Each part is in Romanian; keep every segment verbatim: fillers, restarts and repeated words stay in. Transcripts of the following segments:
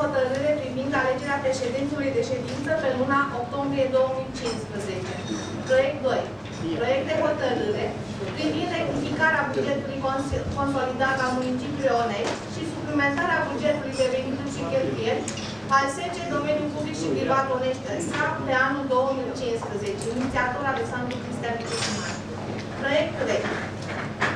hotărâre privind alegerea președintelui de ședință pe luna octombrie două mii cincisprezece. Proiect doi. Proiect de hotărâre privind rectificarea bugetului consolidat la municipiul Onești și suplimentarea bugetului de venituri și cheltuieli al S C Domeniul Public și Privat Onești S A pe anul două mii cincisprezece. Inițiator Alexandru Cristea. Proiect trei.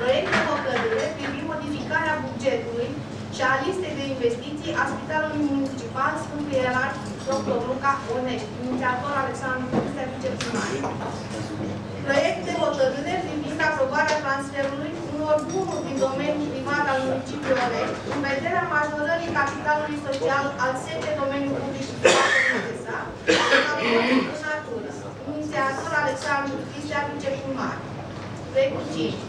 Proiect de hotărâre privind modificarea bugetului și a listei de investiții a Spitalului Municipal Sfântul Ierarh doctor Luca Onești. Inițiator Alexandru Cristea. Proiect de hotărâre privind aprobarea transferului unor bunuri din domeniul privat al municipiului Onești, în vederea majorării capitalului social al S C Domeniul Public și Privat S A, în natură. Inițiator Alexandru Cristea, viceprimar. Proiectul cinci.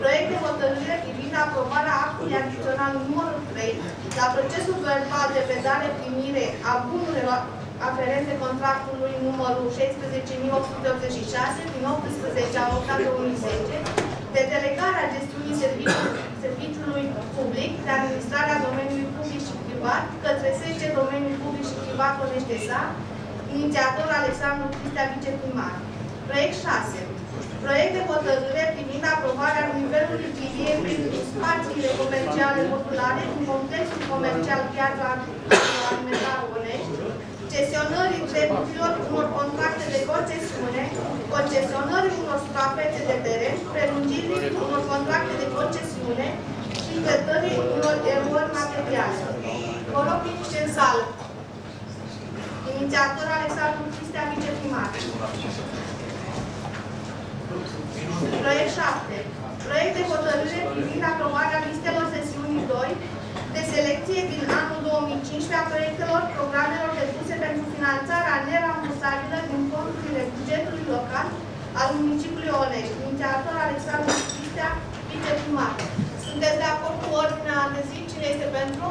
Proiect de hotărâre privind aprobarea actului adițional numărul trei la procesul verbal de vedare primire a bunurilor aferente contractului numărul șaisprezece mii opt sute optzeci și șase din optsprezece opt două mii zece de delegare a gestiunii serviciului, serviciului public de administrarea domeniului public și privat către S C Domeniul Public și Privat Onești S A, inițiator Alexandru Cristea, viceprimar. Proiect șase. Proiect de hotărâre privind aprobarea nivelului privind spațiile comerciale populare în contextul comercial Piața Alimentară Onești, cesionării drepturilor unor contracte de concesiune, concesionării unor suprafețe de teren, prelungirii unor contracte de concesiune și încătării unor erori materiale. Vă rog liniște în sală. Inițiator Alexandru Cristea, viceprimar. Proiect șapte. Proiect de hotărâre privind aprobarea listelor sesiunii doi de selecție din anul două mii cincisprezece a proiectelor programelor depuse pentru finanțarea nerambursabilă din fondurile bugetului local al municipiului Onești. Inițiator Alexandru Cristea, viceprimar. Sunteți de acord cu ordinea de zi? Cine este pentru?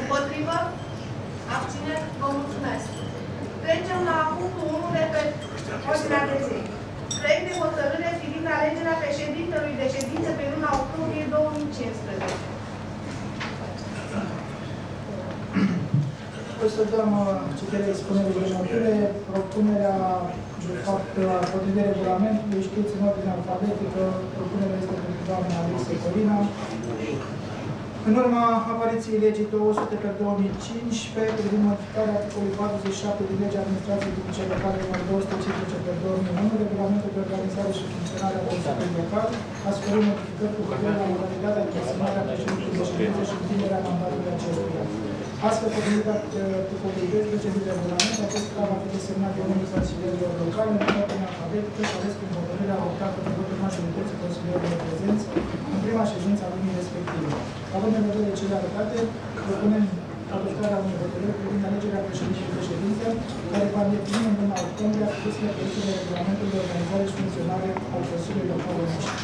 Împotrivă? Abțineri? Vă mulțumesc. Trecem la punctul unu de pe ordinea de zi. Proiect de hotărâre privind alegerea președintelui de ședință pe luna octombrie două mii cincisprezece. O să dăm citirea expunerii de motive. Propunerea, de fapt, potrivit de regulament, știți în ordine alfabetică, propunerea este pentru doamna Alexe Corina. În urma apariției legii două sute pe două mii cincisprezece, privind modificarea articolului patruzeci și șapte din legea administrației publice locale numărul două sute cincisprezece pe două mii unu, regulamentul de organizare și funcționare a Consiliului Local, ascultând modificări cu privire la modalitatea de desemnare a președintelui de ședință și întinderea mandatului acestuia. Astfel, potrivit articolului doisprezece din regulament, acesta va fi desemnat de unul din consilierilor locale, în ordine alfabetică și ales prin hotărârea adoptată de votul majorității consilierilor prezenți în prima ședință a lunii respective. Având în vedere cele arătate, propunem adoptarea unei hotărâri privind alegerea președintelui de ședință, care va îndeplini în luna octombrie dispozițiile prevăzute de regulamentul de organizare și funcționare al Consiliului Local Onești.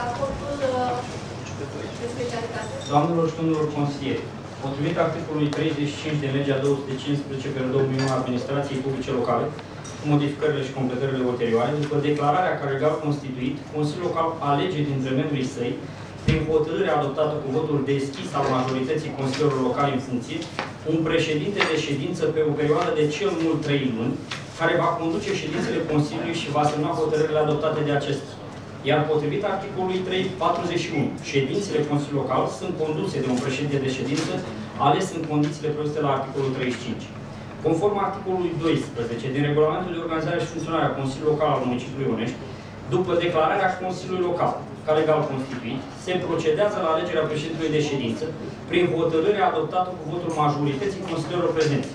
Raportul de specialitate. Doamnelor și domnilor consilieri, potrivit articolului treizeci și cinci din legea două sute cincisprezece pe două mii unu administrației publice locale, modificările și completările ulterioare, după declararea care le-au constituit, Consiliul Local alege dintre membrii săi, prin hotărâre adoptată cu votul deschis al majorității consiliilor locale în funcție, un președinte de ședință pe o perioadă de cel mult trei luni, care va conduce ședințele Consiliului și va semna hotărârile adoptate de acesta. Iar potrivit articolului trei patruzeci și unu, ședințele Consiliului Local sunt conduse de un președinte de ședință, ales în condițiile prevăzute la articolul treizeci și cinci. Conform articolului doisprezece din Regulamentul de Organizare și Funcționare a Consiliului Local al Municipiului Onești, după declararea Consiliului Local, ca legal constituit, se procedează la alegerea președintelui de ședință prin hotărâre adoptată cu votul majorității consilierilor prezenți.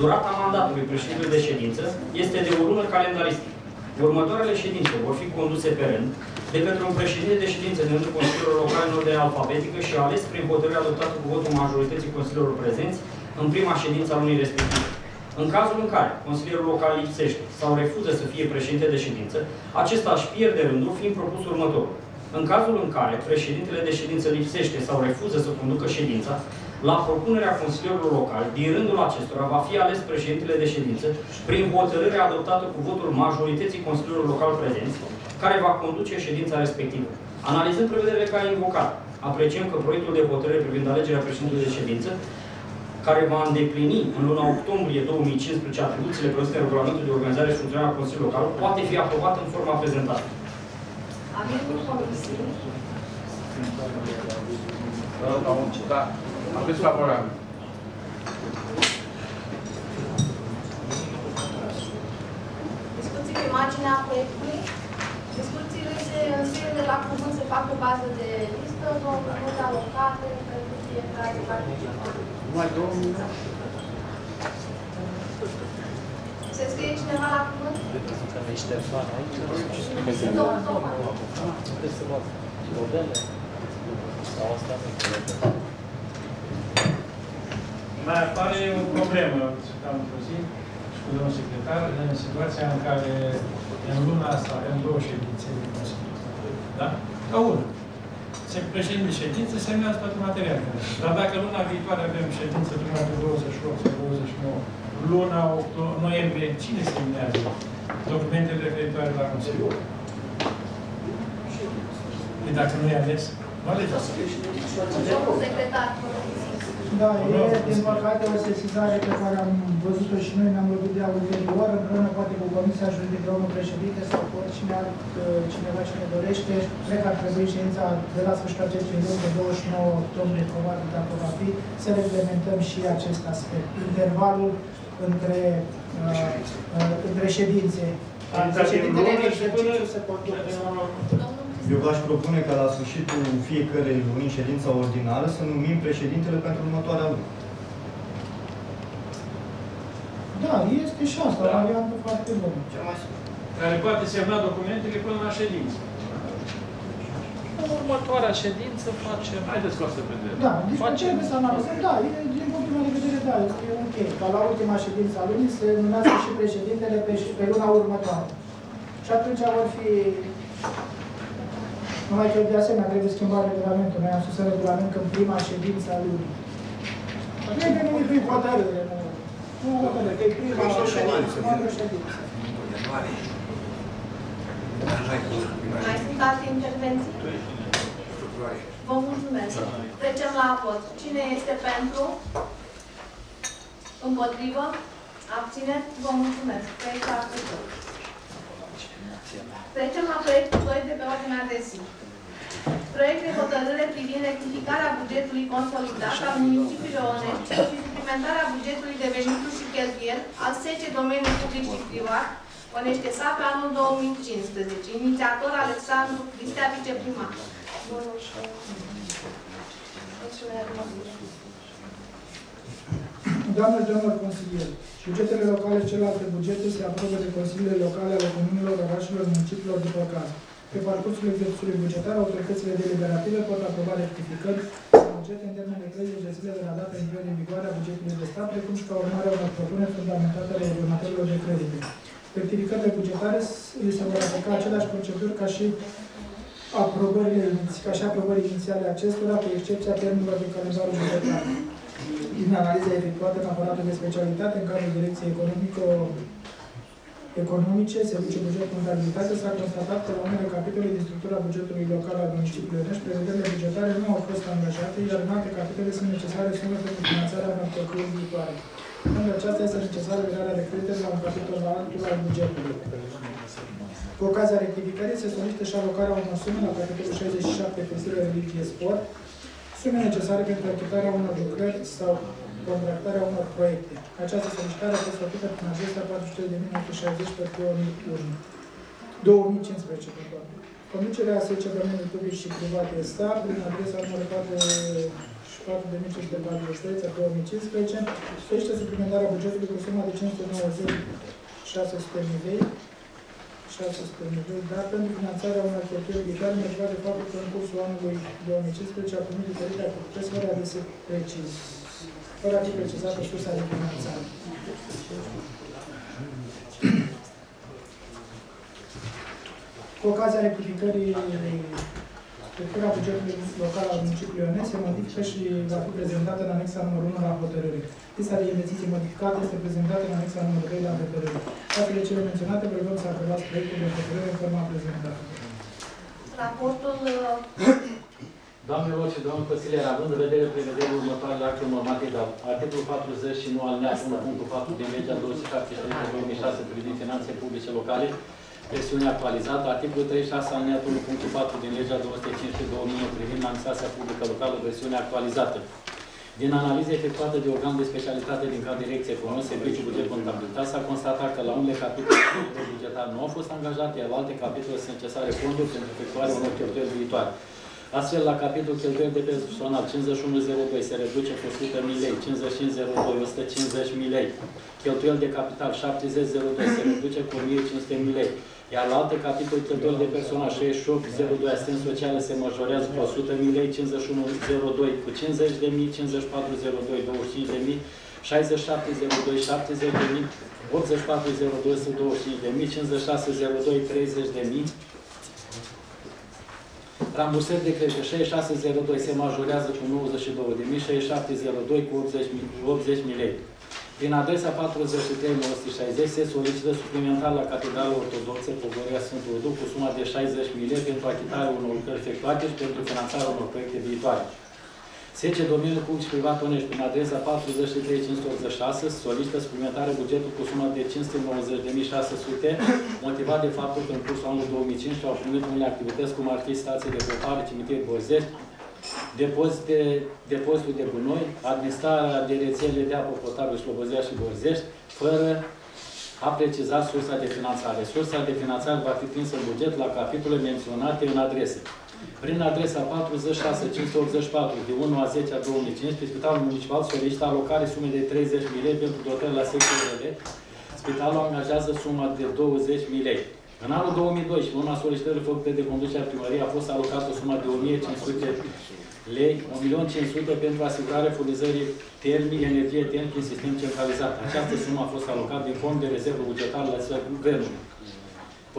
Durata mandatului președintelui de ședință este de o lună calendaristică. Următoarele ședințe vor fi conduse pe rând de către un președinte de ședință din rândul consilierilor locale în ordine alfabetică și ales prin hotărâre adoptată cu votul majorității consilierilor prezenți în prima ședință a lunii respective. În cazul în care consilierul local lipsește sau refuză să fie președinte de ședință, acesta își pierde rândul, fiind propus următorul. În cazul în care președintele de ședință lipsește sau refuză să conducă ședința, la propunerea consilierului local, din rândul acestora va fi ales președintele de ședință prin hotărâre adoptată cu votul majorității consilierilor local prezenți, care va conduce ședința respectivă. Analizând prevederile care invocat, apreciem că proiectul de hotărâre privind alegerea președintelui de ședință, care va îndeplini în luna octombrie două mii cincisprezece atribuțiile prevăzute în regulamentul de organizare și funcționare a Consiliului Local, poate fi aprobat în forma prezentată. Aveți favorabil. Discuții pe marginea proiectului. Discuțiile se înscriu de la cuvânt, se fac pe bază de listă, două minute alocate pentru fiecare participant. Numai două minute. Se scrie cineva la cuvânt? Două, două. Mai apare o problemă, am văzut, și cu domnul secretar, în situația în care în luna asta avem două ședințe de Consiliu. Da? Ca una. Președintele de ședință semnează toate materialele. Dar dacă luna viitoare avem ședință de douăzeci și opt sau douăzeci și nouă, luna opt noiembrie, cine semnează documentele referitoare la Consiliu? Păi dacă nu-i aveți, nu aveți asta. Da, e, din păcate, o sesizare pe care am văzut-o și noi, ne-am văzut de ulterior, împreună poate cu Comisia Juridică, domnul președinte sau oricine cineva cine dorește. Cred că ar trebui ședința de la sfârșitul acestui an, pe douăzeci și nouă octombrie, probabil dacă va fi, să reglementăm și acest aspect. Intervalul între, uh, uh, între ședințe. Președintele în exercițiu se conduce. Eu v-aș propune ca la sfârșitul fiecărei luni, în ședința ordinară, să numim președintele pentru următoarea lună. Da, este și asta, da. Variantă foarte bună. Cea mai simplă. Care poate semna documentele până la ședință. În următoarea ședință facem... Haideți cu asta vedere. Da, deci facem... să analizăm, da, e, din punctul meu de vedere, da, este ok. Ca la ultima ședință a lunii se numească și președintele pe, pe luna următoare. Și atunci vor fi... Numai că, de asemenea, trebuie schimbat regulamentul. Noi am spus în regulament că în prima ședință a lunii. Nu e nimic prin hotărâre. Nu hotărâre, că e prima ședință, prima ședință. Mai sunt alte intervenții? Vă mulțumesc. Trecem la vot. Cine este pentru? Împotrivă? Abțineți? Vă mulțumesc. Proiectul aplicat. Trecem la proiectul doi de pe ordinea de zi. Proiect de hotărâre privind rectificarea bugetului consolidat al municipiului Onești și suplimentarea bugetului de venituri și cheltuieli al S C domeniului public și privat Onești-S A pe anul două mii cincisprezece. Inițiator Alexandru Cristea, viceprimar. Doamne, doamnă consilier, bugetele locale și celelalte bugete se aprobă de consiliile locale ale comunelor, orașelor, municipiilor după caz. Pe parcursul exercițiului bugetar, autoritățile deliberative pot aproba rectificări la buget în termen de treizeci de zile de la data intrării în vigoare a bugetului de stat, precum și ca urmare a unor propuneri fundamentate ale următorilor de credite. Rectificările bugetare se vor aplica aceleași proceduri ca și aprobările, ca și aprobările inițiale acestora, cu excepția termenilor din calendarul bugetar. Din analiza efectuată în aparatul de specialitate, în cadrul Direcției Economice, Serviciul Buget Contabilitate, s-a constatat că la unele capitole din structura bugetului local al municipiului Onești, prevederile bugetare nu au fost angajate, iar în alte capitole sunt necesare sume pentru finanțarea unor cheltuieli viitoare. Pentru aceasta este necesară crearea de credite la un capitol la altul al bugetului. Cu ocazia rectificării, se solicită și alocarea unor sume la capitolul șaizeci și șapte pe zile religie sport, sume necesare pentru achitarea unor lucrări sau contractarea unor proiecte. Această solicitare a fost făcută prin acestea patru sute de mii nouă sute șaizeci pe două mii cincisprezece. Conducerea A S C domeniului public și privat S A prin adresa numărul patru patru cinci patru trei două mii cincisprezece solicită suplimentarea bugetului cu suma de cinci sute nouăzeci șase sute de mii lei dar pentru finanțarea unor cheltuieli viitoare, motivat de faptul că în cursul anului două mii cincisprezece a primit diferite activități fără a fi precizat sursa de finanțare. Cu ocazia rectificării, structura bugetului local al municipiului Onești se modifică și va fi prezentată în anexa numărul unu la hotărâre. Lista de investiții modificată este prezentată în anexa numărul doi la hotărâre. Toate cele menționate, prevăd să aprobați proiectul de hotărâre în forma prezentată. raportul... Doamnelor și domnul consilier, având în vedere prevederile următoarele acte normative, articolul patruzeci și nouă alineatul unu punct patru din legea două sute șaptezeci și trei pe două mii șase privind finanțe publice locale, versiune actualizată, articolul treizeci și șase alineatul unu punct patru din legea două sute cincisprezece pe două mii nouă privind administrația publică locală, versiune actualizată. Din analize efectuată de organ de specialitate din cadrul Direcției Economice, Serviciu, Buget, Contabilitate, s-a constatat că la unele capitole bugetar nu au fost angajate, iar la alte capitole sunt necesare fonduri pentru efectuarea unor cheltuieli viitoare. Astfel, la capitolul cheltuieli de personal cincizeci și unu zero doi se reduce cu o sută de mii lei, cincizeci și cinci zero doi o sută cincizeci de mii lei. Cheltuieli de capital șaptezeci zero doi se reduce cu o mie cinci sute de mii lei. Iar la alte capitolul cheltuieli de personal șaizeci și opt zero doi asistență socială se majorează cu o sută de mii lei, cincizeci și unu zero doi cu cincizeci de mii, cincizeci și patru zero doi douăzeci și cinci de mii, șaizeci și șapte zero doi șaptezeci de mii, optzeci și patru zero doi o sută douăzeci și cinci de mii, cincizeci și șase zero doi treizeci de mii. Rambursări de crește șaizeci și șase zero doi se majorează cu nouăzeci și două de mii, șaizeci și șapte zero doi cu optzeci de mii lei. Prin adresa patruzeci și trei nouă sute șaizeci se solicită suplimentar la Catedrala Ortodoxă Povoria Sfântul Duh cu suma de șaizeci de mii lei pentru achitarea unor lucrări efectuate și pentru finanțarea unor proiecte viitoare. S C Domeniul Public și Privat Onești, prin adresa patruzeci și trei cinci sute optzeci și șase solicită suplimentare bugetul cu suma de cinci sute nouăzeci de mii șase sute, motivat de faptul că în cursul anului două mii cincisprezece au primit unele activități cum ar fi stații de copare, cimitir Borzești, Depozite, depozitul de gunoi, administrarea de rețele de apă potabilă Slobozia și Borzești, fără a preciza sursa de finanțare. Sursa de finanțare va fi prinsă în buget la capitolele menționate în adrese. Prin adresa patruzeci și șase cinci sute optzeci și patru din unu a zece a două mii cincisprezece, Spitalul Municipal solicită alocare sume de treizeci de mii lei pentru dotări la secțiile. Spitalul angajează suma de douăzeci de mii lei. În anul două mii doisprezece, în urma solicitării făcute de conducerea primăriei, a fost alocată o sumă de o mie cinci sute lei, un milion cinci sute pentru asigurarea furnizării termice, energie termică în sistem centralizat. Această sumă a fost alocată din fond de rezervă bugetară la sfârșitul guvernului.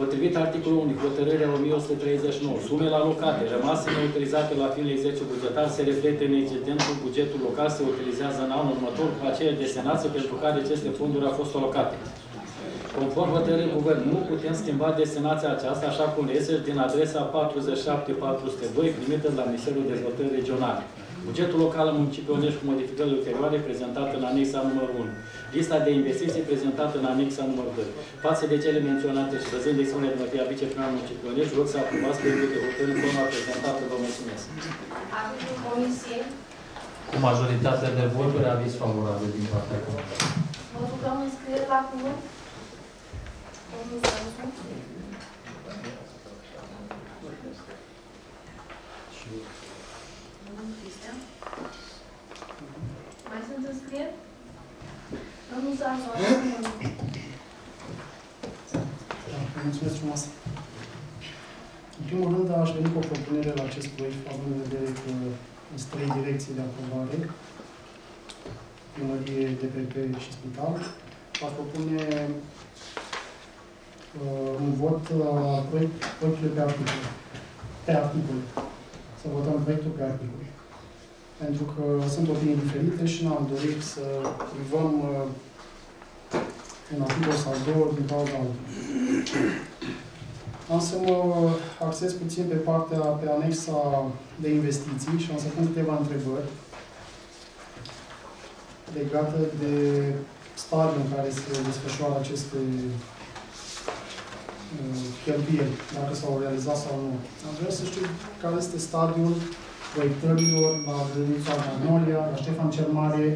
Potrivit articolul unu, hotărârea o mie o sută treizeci și nouă, sumele alocate rămase neutilizate la finele exercițiului bugetar se reflectă în excedentul bugetul local se utilizează în anul următor cu aceea destinație pentru care aceste fonduri au fost alocate. Conform hotărârii guvernului, nu putem schimba destinația aceasta așa cum este din adresa patruzeci și șapte patru sute doi primită la Ministerul Dezvoltării Regionale. Bugetul local al municipiului Onești cu modificările ulterioare prezentată în anexa numărul unu. Lista de investiții prezentată în anexa numărul doi. Față de cele menționate și văzând expunerea de motiv a viceprimarului municipiului Onești, rog să aprobați proiectul de hotărâri în forma prezentată. Vă mulțumesc. Aviz în comisie. Cu majoritatea de voturi, aviz favorabil din partea comisiei. Vă rugăm înscriere la cuvânt. Domnul Cristea? Mai sunt înscrieri? Domnul Zarzoa, mulțumesc frumos! În primul rând, aș veni cu o propunere la acest proiect, având în vedere că sunt trei direcții de aprobare, primărie, D P P și spital. Aș propune Uh, un vot la proiect, proiectul pe articol. Pe articol. Să votăm proiectul pe articol. Pentru că sunt opinii diferite și n-am dorit să privăm uh, un articol sau două din cauza altul. Am să mă axez puțin pe partea, pe anexa de investiții și am să pun câteva întrebări legate de stadiul în care se desfășoară aceste cheltuieli, dacă s-au realizat sau nu. Am vrea să știu care este stadiul proiectărilor la Găleța Magnolia, la Stefan cel Mare,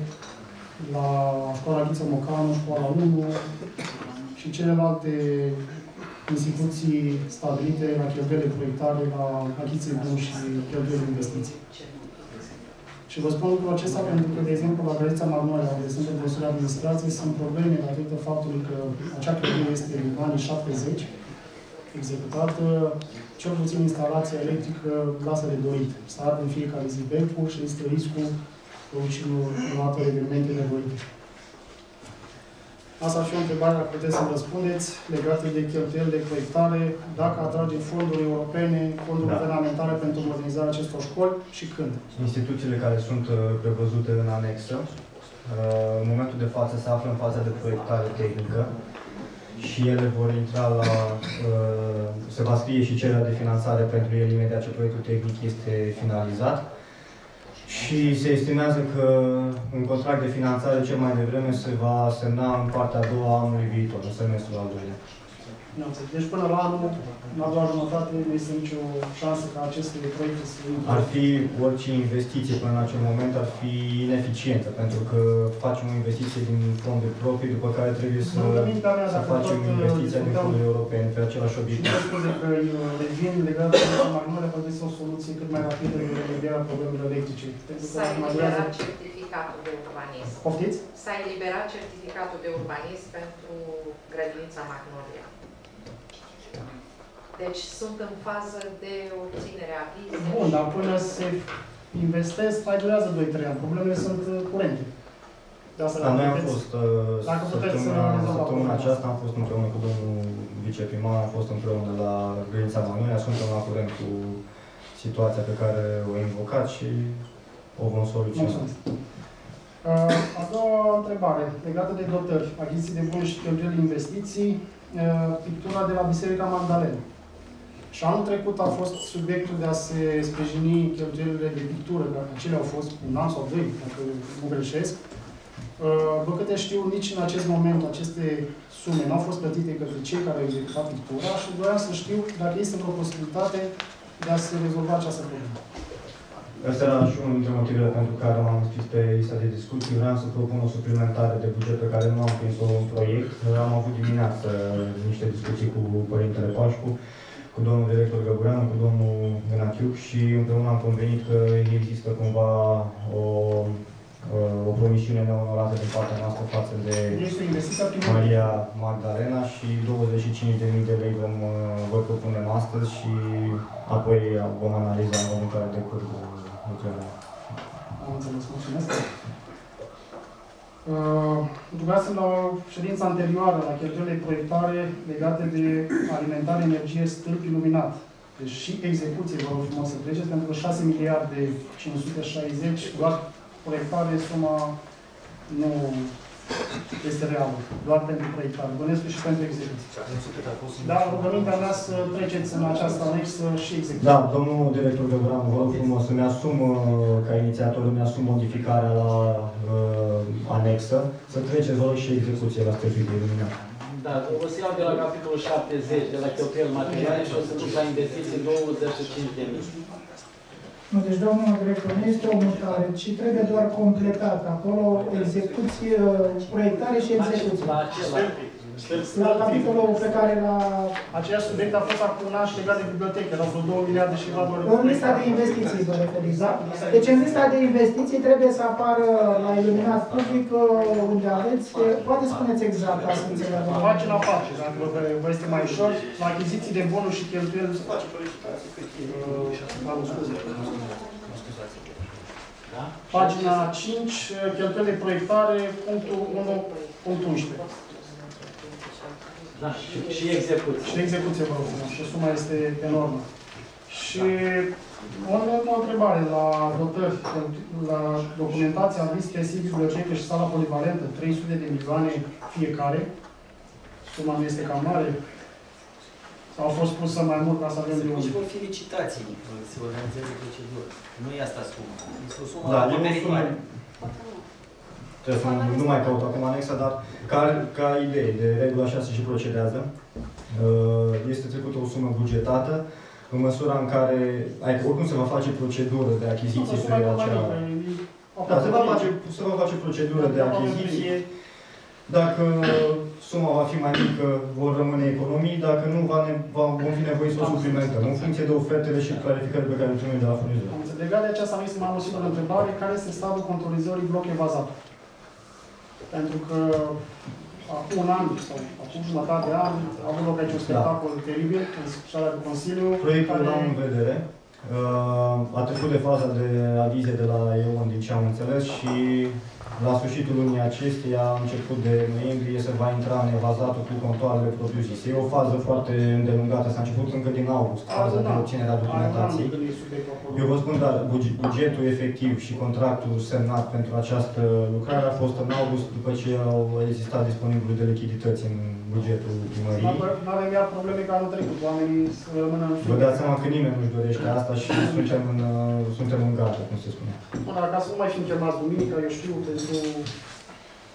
la Școala Achiziță Mocanu, Școala Lungu și celelalte instituții stabilite la cheltuielile proiectare, la achiziții buni și cheltuielile investiții. Și vă spun lucrul acesta pentru că, de exemplu, la Găleța Magnolia, unde sunt în măsura administrației, sunt probleme datorită faptului că acea clădire este în anii șaptezeci, executată, cel puțin instalația electrică lasă de dorit. Să ardă în fiecare zi becul și este riscul ucinului în alte evenimente nevoite. Asta ar fi o întrebare, dacă puteți să-mi răspundeți, legată de cheltuieli de proiectare, dacă atrage fonduri europene, fonduri guvernamentale da. pentru modernizarea acestor școli și când. Instituțiile care sunt prevăzute în anexă, în momentul de față se află în faza de proiectare tehnică. și ele vor intra la... Uh, se va scrie și cererea de finanțare pentru ele imediat ce proiectul tehnic este finalizat. Și se estimează că un contract de finanțare cel mai devreme se va semna în partea a doua a anului viitor, în semestrul al doilea. Deci până la anul, în a doua jumătate, nu este nicio șansă ca aceste proiecte să... Ar fi orice investiție până în acel moment ar fi ineficientă, pentru că facem o investiție din fonduri proprii, după care trebuie să, să facem investiția din fonduri europene pe același obiectiv. Și nu scuze că revin legat de Magnolia, poate este o soluție cât mai rapidă în remedierea problemelor electrice. S-a eliberat certificatul de urbanism. Poftiți? S-a eliberat certificatul de urbanism pentru grădinița Magnolia. Deci sunt în fază de obținere a vizei. Bun, dar până se investesc, mai durează doi trei ani. Problemele sunt curente. Dar noi am fost, săptămâna aceasta am fost împreună cu domnul viceprimar, am fost împreună la grădinița Magnolia, suntem la curent cu situația pe care o invocat și o vom soluționa. A doua întrebare, legată de dotări, achiziții de buni și cheltuieli investiții, pictura de la Biserica Magdalena. Și anul trecut a fost subiectul de a se sprijini cheltuielile de pictură, dacă cele au fost un an sau doi, dacă nu greșesc. Bă, câte știu, nici în acest moment aceste sume nu au fost plătite către cei care au executat pictura și doream să știu dacă este vreo posibilitate de a se rezolva această problemă. Asta era și unul dintre motivele pentru care m-am înscris pe lista de discuții. Vreau să propun o suplimentare de buget pe care nu am prins-o în proiect. Am avut dimineață niște discuții cu Părintele Pașcu, cu domnul director Găbureanu, cu domnul Gânaciuc și împreună am convenit că există cumva o, o promisiune neonorată din partea noastră față de Maria Magdalena și douăzeci și cinci de mii de lei vom vă propunem astăzi și apoi vom analiza în momentul care decurg. Am înțeles, mulțumesc. Uh, Rugasem la ședința anterioară, la cheltuielile proiectare legate de alimentare, energie, stâlp iluminat. Deci și execuție, vă rog frumos să treceți, pentru că șase miliarde cinci sute șaizeci, doar proiectare, suma nu este reală, doar pentru proiectare. Bănesc și pentru execuție. Dar rugămintea mea să treceți în această anexă și execuție. Da, domnul director Găbureanu, vă rog frumos, îmi asum, ca inițiator, îmi asum modificarea la uh, anexă, să treceți, vă rog, și execuție la stâlpii iluminat. Da, o să iau de la capitolul șaptezeci, de la cheltuieli materiale și o să duc la investiții douăzeci și cinci de mii. Nu, deci, domnul director, nu este o mutare, ci trebuie doar completat. Acolo, execuție, proiectare și execuție. La acela. La capitolul pe care la... Același subiect a fost acum un an și legat de bibliotecă, la vreo două miliarde și la vreo... În lista de investiții, vă referiți, da? Deci, în lista de investiții trebuie să apară la iluminat public, unde aveți... Poate spuneți exact, ca să înțeleagă. Pagina patru, dacă vă este mai ușor, la achiziții de bonuri și cheltuieli... Pagina cinci, cheltuieli de proiectare, punctul unu punct unsprezece. Da, și, și execuție. Și execuție, vă rog, și suma este enormă. Și da. O, o întrebare la dotări, la documentația, am zis că este bibliotecă și sala polivalentă, trei sute de milioane fiecare. Suma nu este cam mare. Au fost pusă mai mult ca să avem de unde. Vor fi licitații, se organizează procedură. Nu e asta suma. Este o sumă, da, la meritoare. Nu mai caut acum anexa, dar ca, ca idee, de regulă așa se și procedează. Este trecută o sumă bugetată, în măsura în care, adică, oricum se va face procedură de achiziție spre acea... Da, se va face, se va face procedură de achiziție. Dacă suma va fi mai mică, vor rămâne economii, dacă nu, va ne, va, vom fi nevoie să o suplimentăm, în funcție de ofertele și clarificările pe care le primim de la furnizor. Legat de aceasta, am zis, mai am o singură întrebare, care este statul controlizorii bloc evazat? Pentru că acum un an sau acum jumătate de an a avut loc aici un spectacol da. Teribil în sala de Consiliu. Proiectul care... l-am în vedere. A trecut de faza de avize de la E O N, din ce am înțeles, și La sfârșitul lunii acesteia, început de noiembrie, se va intra în evazatul cu contoarele propriu-zise. E o fază foarte îndelungată, s-a început încă din august, faza de obținere a documentației. Eu vă spun, dar bugetul efectiv și contractul semnat pentru această lucrare a fost în august, după ce au existat disponibil de lichidități în bugetul primăriei. Nu avem iar probleme ca anul trecut, oamenii să rămână în sub. Vă dați seama că nimeni nu-și dorește asta și suntem în, suntem în gata, cum se spune. Până la casă nu mai fim chemați duminica, eu știu, pentru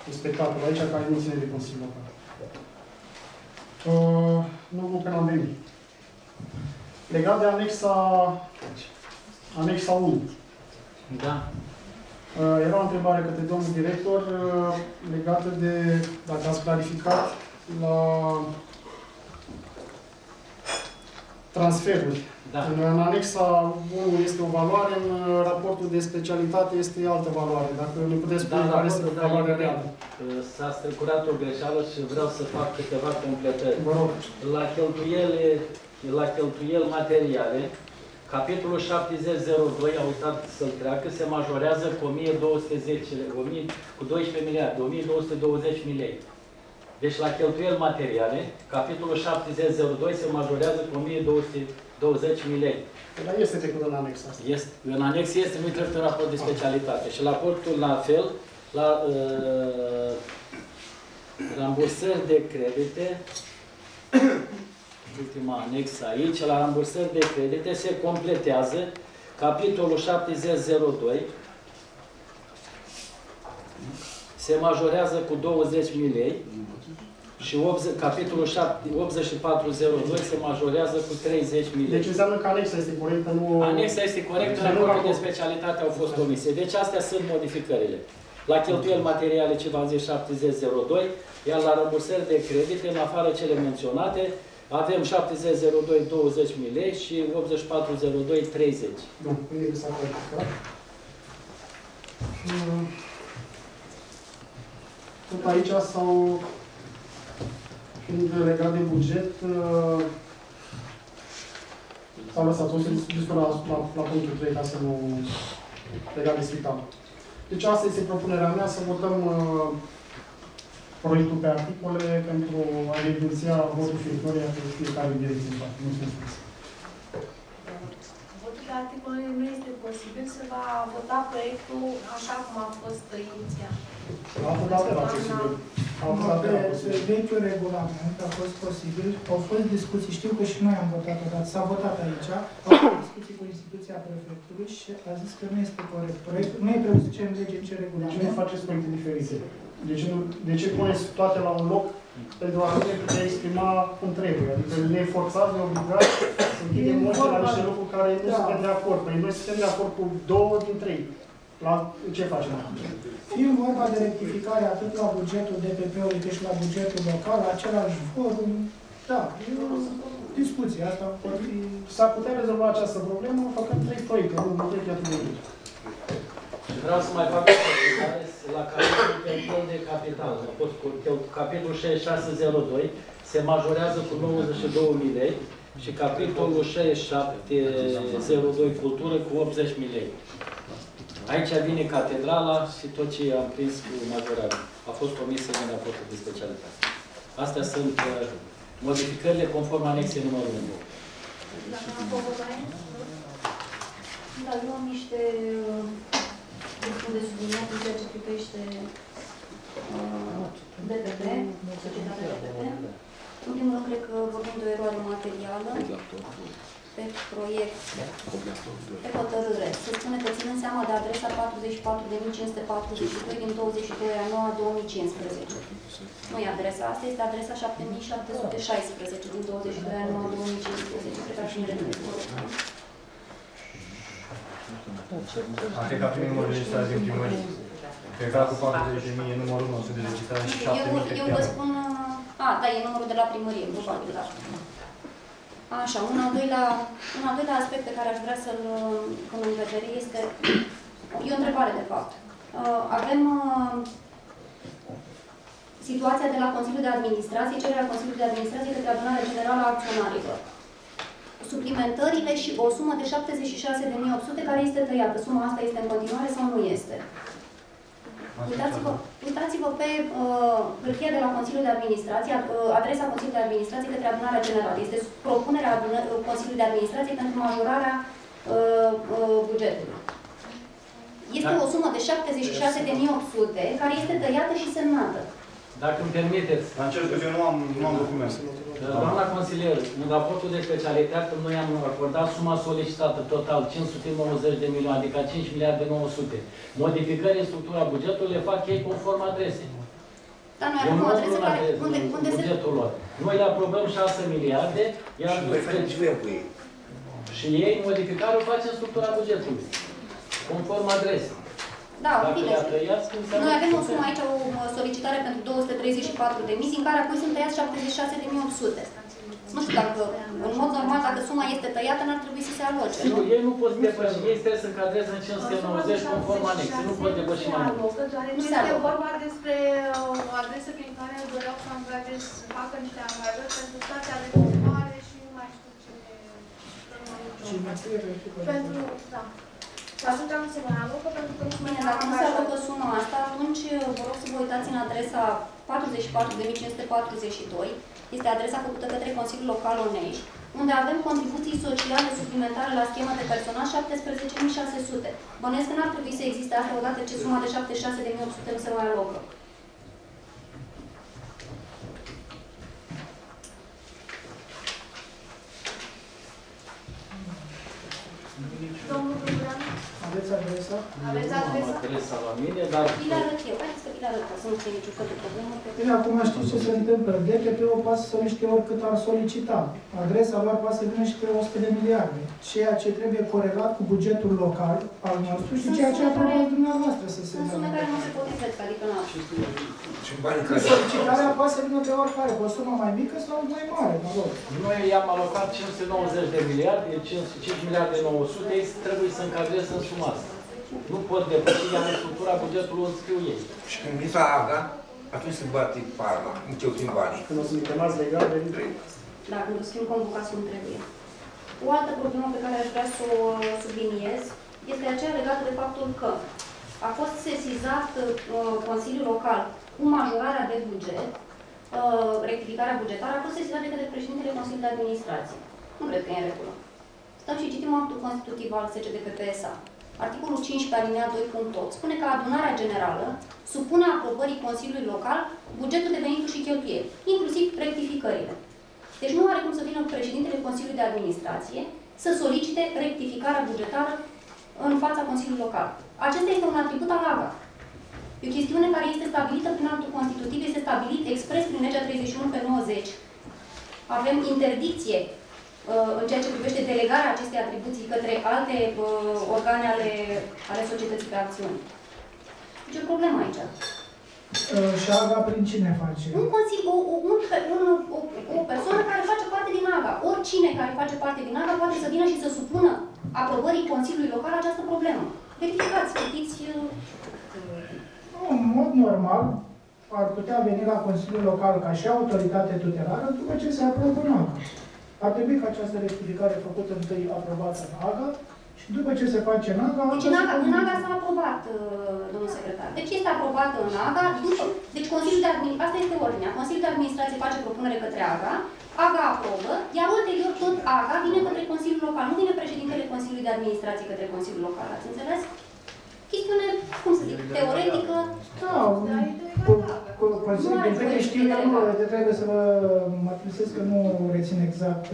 un spectacol aici care nu ține de Consiliul Local. Uh, nu văd că n-am venit. Legat de anexa, anexa unu. Da. Uh, era o întrebare către domnul director uh, legată de, dacă ați clarificat, la transferuri. Da. În anexa unu este o valoare, în raportul de specialitate este altă valoare. Dacă ne puteți spune da, care este valoarea reală. S-a strecurat o greșeală și vreau să fac câteva completări. Vă rog. La cheltuiele, la cheltuieli materiale, capitolul șaptezeci punct zero doi, au uitat să-l treacă, se majorează cu o mie două sute zece, cu doisprezece miliarde, o mie două sute douăzeci de lei. Deci la cheltuieli materiale, capitolul șaptezeci punct zero doi se majorează cu o mie două sute douăzeci de lei. Dar este trecut în anex asta. Este, în anex este, nu trebuie un raport de specialitate. Și raportul la fel, la uh, rambursări de credite, ultima anexă aici, la rambursări de credite se completează capitolul șaptezeci punct zero doi, se majorează cu douăzeci de lei și optzeci, capitolul optzeci și patru punct zero doi se majorează cu treizeci de lei. Deci înseamnă că anexa este corectă, nu... Anexa este corectă, raportul de specialitate au fost omise. Deci astea sunt modificările. La cheltuieli materiale, ce v-am zis, șaptezeci punct zero doi, iar la rambursări de credite, în afară cele menționate, avem șaptezeci punct zero doi douăzeci de lei și optzeci și patru punct zero doi treizeci. Nu, e s-a clarificat. Tot aici sau fiind legat de buget, s-au lăsat o să discutăm la, la, la punctul trei, ca să nu legat de spital. Deci asta este propunerea mea, să votăm uh, proiectul pe articole pentru a evidenția votul fiecăruia pe fiecare direcție. Votul pe articole nu este posibil, se va vota proiectul așa cum a fost inițial. A fost vechiul regulament, a fost posibil, au fost discuții, știu că și noi am votat odată, s-a votat aici, au fost discuții cu instituția prefectului și a zis că nu este corect. Proiectul nu e prevăzut ce în lege, în ce regulament. Deci nu faceți proiecte diferite. Deci nu, de ce puneți toate la un loc? Pentru a putea exprima cum trebuie. Adică ne forțați, ne obligați să închidem ochii la niște lucruri care nu da. Suntem de acord. Păi noi suntem de acord cu două din trei. La ce facem? Fiind vorba de rectificare atât la bugetul D P P-ului cât și la bugetul local, același vorum, da, e o discuție. Asta s-ar putea rezolva această problemă făcând trei proiecte, nu nu trebuie atât de mult. Vreau să mai fac o completare la capitolul cheltuieli de capital. Capitolul șaizeci și șase punct zero doi se majorează cu nouăzeci și două de lei și capitolul șaizeci și șapte punct zero doi cultură cu optzeci de lei. Aici vine catedrala și tot ce am prins cu majorare. A fost comisă în raportul de specialitate. Astea sunt uh, modificările conform anexei numărul unu. Dar eu am niște lucruri de subliniat în ceea ce privește D P P, societatea D P P. În primul rând, cred că vorbim de o eroare materială. Pe proiect, pe hotărâre, se spune că ținând seama de adresa patruzeci și patru de mii cinci sute patruzeci și doi din douăzeci și doi a noua două mii cincisprezece. Nu e adresa asta, este adresa șapte mii șapte sute șaisprezece din douăzeci și doi a noua două mii cincisprezece. Cred că ar fi în regulă. Cred că ar fi numărul registrat din primărie. Cred că cu patruzeci de mii e numărul nostru de registrare și șapte mii. Eu vă spun... A, da, e numărul de la primărie, nu știu de la primărie. Așa, un al, doilea, un al doilea aspect pe care aș vrea să-l pun în vedere este, e o întrebare de fapt. Avem situația de la Consiliul de Administrație, cererea Consiliului de Administrație către Adunarea Generală a Acționarilor. Suplimentările și o sumă de șaptezeci și șase de mii opt sute care este tăiată. Suma asta este în continuare sau nu este? Uitați-vă, uitați-vă pe uh, hârtia de la Consiliul de Administrație, uh, adresa Consiliului de Administrație către adunarea generală. Este propunerea adună, Consiliului de Administrație pentru majorarea uh, uh, bugetului. Este da. O sumă de șaptezeci și șase de mii opt sute care este tăiată și semnată. Dacă îmi permiteți. Dar încerc că eu nu am, nu am documente. Doamna consilier, în raportul de specialitate noi am acordat suma solicitată total cinci sute nouăzeci de milioane, adică cinci miliarde nouă sute. Modificări în structura bugetului le fac ei conform adresei. Dar noi avem o adresă care unde, unde bugetul se... lor. Noi le aprobăm șase miliarde, iar și noi facem ce cu ei. Și ei modificarea o face în structura bugetului, conform adresei. Da, bine. Noi avem o sumă aici, o solicitare pentru două sute treizeci și patru de mii, din care apoi sunt tăiați șaptezeci și șase de mii opt sute. Nu știu dacă, în mod normal, dacă suma este tăiată, n-ar trebui să se aloce. Sigur, ei nu pot depăși, ei trebuie să încadreze în cinci sute nouăzeci conform anexei, nu pot depăși mai mult. Nu este vorba despre o adresă prin care doreau să facă niște angajări pentru stația de continuare și nu mai știu ce de... Pentru... da. Ajută nu se mai alocă, pentru că nu se mai alocă. Dacă nu se alocă suma asta, atunci vă rog să vă uitați în adresa patruzeci și patru de mii cinci sute patruzeci și doi. Este adresa făcută către Consiliul Local Onești, unde avem contribuții sociale suplimentare la schema de personal șaptesprezece mii șase sute. Bănuiesc că n-ar trebui să existe asta odată ce suma de șaptezeci și șase de mii opt sute nu se mai alocă. Domnul Brăgureanu? Aveți adresa? Aveți adresa? Nu am adresa la mine, dar... Îl arăt eu, hai să îl arăt, să nu fie niciun fel de problemă. Bine, acum știu ce se întâmplă. D P P-ul poate să nu știe oricât ar solicita. Adresa lor poate să vină și pe o sută de miliarde. Ceea ce trebuie corelat cu bugetul local al nostru și ceea ce aprobați dumneavoastră să se întâmplă. Sunt sume care nu se potrivesc, adică nu așa. Solicitarea poate să vină pe oricare, cu o sumă mai mică sau mai mare, mă rog. Noi i-am alocat cinci sute nouăzeci de miliarde, cinci miliarde nouă sute, ei trebuie să încadreze în suma asta. Nu pot depăși, iar în structura bugetului îl scriu ei. Și când vii la A G A, atunci se bate parla, în ce obțin banii. Când o să întâlnați legal, veni trebuie. Da, când o să fim convocați, nu trebuie. O altă problemă pe care aș vrea să o subliniez este aceea legată de faptul că a fost sesizat uh, Consiliul Local cu majorarea de buget, uh, rectificarea bugetară, a fost sesizat de către președintele Consiliului de Administrație. Nu cred că e în regulă. Stăm și citim actul constitutiv al S C D P P S A. Articolul cincisprezece, alineat doi punct opt, spune că adunarea generală supune aprobării Consiliului Local bugetul de venituri și cheltuieli, inclusiv rectificările. Deci nu are cum să vină președintele Consiliului de Administrație să solicite rectificarea bugetară în fața Consiliului Local. Acesta este un atribut al A G A. E o chestiune care este stabilită prin actul constitutiv, este stabilit expres prin legea treizeci și unu pe nouăzeci. Avem interdicție în ceea ce privește delegarea acestei atribuții către alte organe ale, ale societății pe acțiune. Deci e o problemă aici. Și A G A prin cine face? Un consiliu, o, un, un, o, o persoană care face parte din A G A. Oricine care face parte din A G A poate să vină și să supună aprobării Consiliului Local această problemă. Verificați, citiți... În mod normal, ar putea veni la Consiliul Local ca și autoritate tutelară după ce se aprobă în A G A. Ar trebui ca această rectificare făcută întâi aprobată în A G A și după ce se face în A G A... Deci în A G A, în A G A s-a aprobat, domnul secretar. Deci este aprobată în A G A, după... Deci Consiliul de Administrație... Asta este ordinea. Consiliul de Administrație face propunere către A G A, A G A aprobă, iar ulterior tot A G A vine către Consiliul Local. Nu vine președintele Consiliului de Administrație către Consiliul Local. Ați înțeles? Chestiune, cum să zic, teoretică... Da, din câte știu eu, trebuie să vă mărturisesc că nu rețin exact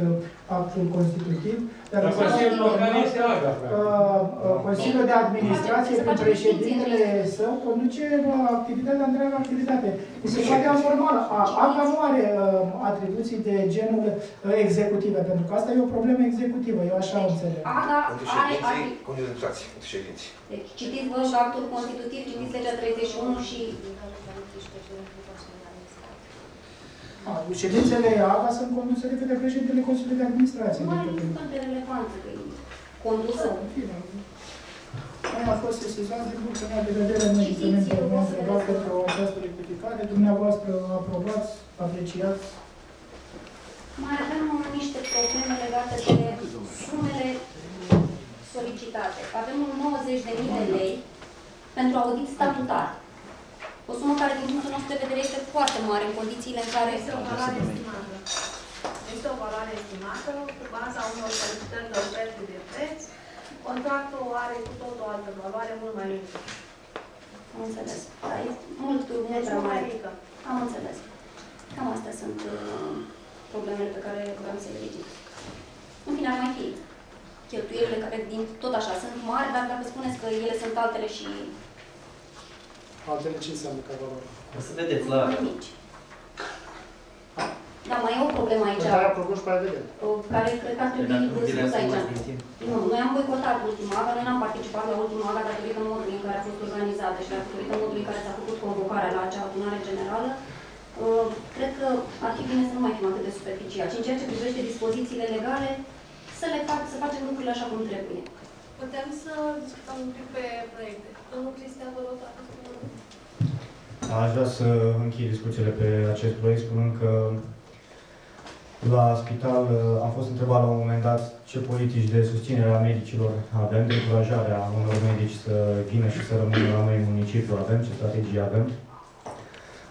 actul constitutiv, dar Consiliul de Administrație, prin președintele său, conduce activitatea, întreaga activitate. Este partea normală. A G A nu are atribuții de genul executive, pentru că asta e o problemă executivă, eu așa înțeleg. Deci, citiți vă și actul constitutiv, citiți legea treizeci și unu și... Ședințele A G A sunt conduse de către președintele Consiliului de Administrație. Nu are nici toate relevanță că e condusă. Noi a fost sesizat din punctul de vedere în instrumentul noastră doar pentru această rectificare. Dumneavoastră aprobați, apreciați. Mai avem niște probleme legate de sumele solicitate. Avem nouăzeci de mii de lei pentru audit statutar. O sumă care, din punctul nostru de vedere, este foarte mare în condițiile în care... Este o valoare estimată. Este o valoare estimată pe baza unor solicitări de oferte de preț. Contractul are cu tot o altă valoare mult mai mică. Am înțeles. Da, este mult, mult mai mică. Am înțeles. Cam astea sunt uh, problemele pe care vreau să le ridic. În final, mai fi cheltuielile care, din, tot așa, sunt mari, dar dacă spuneți că ele sunt altele și... Altele ce înseamnă ca valoare? O să vedeți la... Mici. Dar mai e o problemă aici. Care propun și care vedem. Care cred că ar trebui văzut aici. Nu, noi am boicotat ultima AGA, noi n-am participat la ultima AGA datorită modului în care a fost organizată și datorită modului în care s-a făcut convocarea la acea adunare generală. Uh, cred că ar fi bine să nu mai fim atât de superficial. Și în ceea ce privește dispozițiile legale, să le fac, să facem lucrurile așa cum trebuie. Putem să discutăm un pic pe proiecte. Domnul Cristea, vă rog, dacă spune. Aș vrea să închei discuțiile pe acest proiect, spunând că la spital am fost întrebat la un moment dat ce politici de susținere a medicilor avem, de încurajare a unor medici să vină și să rămână la noi în municipiu avem, ce strategii avem.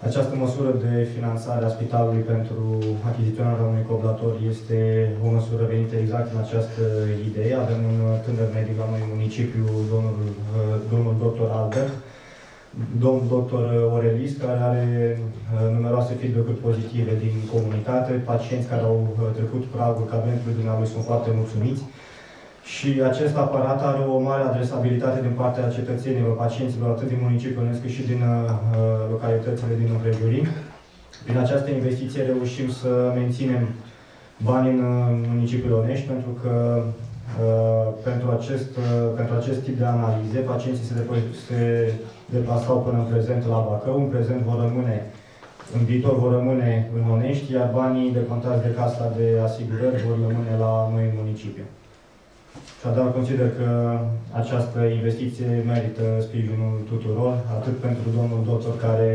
Această măsură de finanțare a spitalului pentru achiziționarea unui coblator este o măsură venită exact în această idee. Avem un tânăr medic la noi în municipiu, domnul, domnul doctor Albert, domnul doctor Orelis, care are numeroase feedback-uri pozitive din comunitate, pacienți care au trecut pragul cabinetului dumneavoastră sunt foarte mulțumiți. Și acest aparat are o mare adresabilitate din partea cetățenilor, pacienților, atât din municipiul Onești, cât și din uh, localitățile din împrejurim. Prin această investiție reușim să menținem bani în municipiul Onești, pentru că uh, pentru, acest, uh, pentru acest tip de analize, pacienții se, se deplasau până în prezent la Bacau, în prezent vor rămâne În viitor vor rămâne în Onești, iar banii decontați de casa de asigurări vor rămâne la noi în municipiu. Așadar, consider că această investiție merită sprijinul tuturor, atât pentru domnul doctor care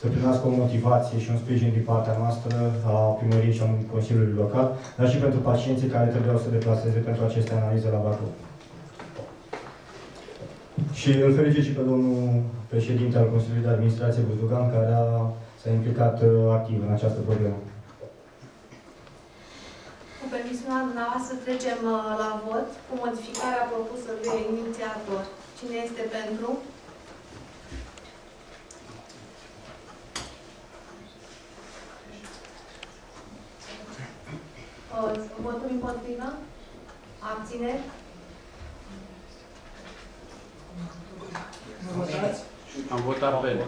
să primească o motivație și un sprijin din partea noastră, a primăriei și a Consiliului Local, dar și pentru pacienții care trebuiau să deplaseze pentru aceste analize la Bacău. Și îl felicit și pe domnul președinte al Consiliului de Administrație Buzugan, care s-a implicat activ în această problemă. Cu permisiunea dumneavoastră trecem la vot cu modificarea propusă de inițiator. Cine este pentru? Votul împotrivă? Abțineri? Am votat pentru.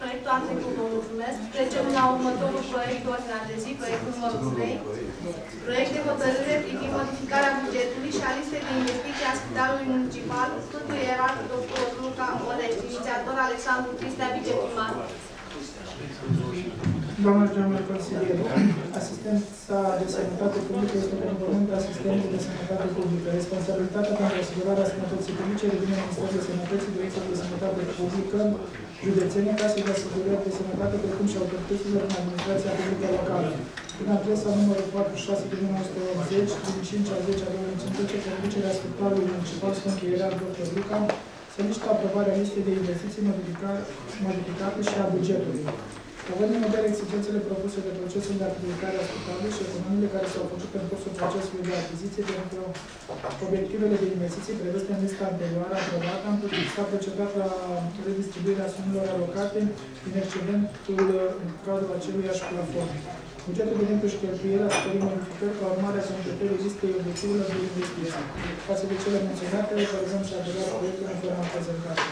Proiectul a trecut, vă mulțumesc. Trecem la următorul proiect de ordinea de zi, proiectul numărul trei. Proiect de hotărâre privind modificarea bugetului și a listei de investiții a Spitalului Municipal, Sfântul Ierarh doctor Luca Onești, inițiator Alexandru Cristea, viceprimar. Doamna și domnule consilier, asistența de sănătate publică este un component de asistență de sănătate publică. Responsabilitatea pentru asigurarea sănătății publice revine în Ministerul Sănătății, Direcția de Sănătate Publică, județene, case de asigurări de sănătate, precum și autorităților în administrația publică locală. Prin adresa numărul patruzeci și șase din o mie nouă sute optzeci, din cinci a zece a două mii cincisprezece, conducerea Spitalului Municipal Sfântul Ierarh doctor Luca, solicită aprobarea listei de investiții modificate și a bugetului. Având în vedere exigențele propuse de procesul de acreditare a spitalului și economiile care s-au făcut în cursul procesului de achiziție pentru obiectivele de investiții prevăzute în lista anterioară aprobată, s-a procedat la redistribuirea sumelor alocate din excedentul în cadrul aceluiași plafon. Bugetul de venituri și cheltuieli a suferit modificări ca urmare a completării listei obiectivelor de investiții. Față de cele menționate, realizăm și adăugarea proiectului în forma prezentată.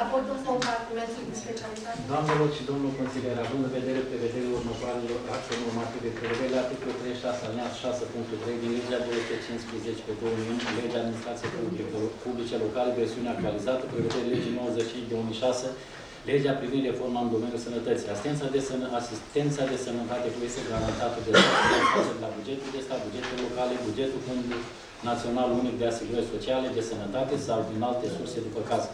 Raportul compartimentului de specialitate. Doamnelor și domnul consilier, având în vedere prevederile următoarelor acte normative prevederile la articolul treizeci și șase alineat șase punct trei din legea două sute cincisprezece pe două mii unu, legea administrației publice locale, versiunea actualizată, prevederile legii nouăzeci și cinci pe două mii șase, legea privind reforma în domeniul sănătății. Asistența de, sănă, asistența de sănătate trebuie să garantată de stat, la bugetul de stat, bugetul locale, bugetul Fondului Național Unic de Asigurări Sociale, de Sănătate sau din alte surse după caz.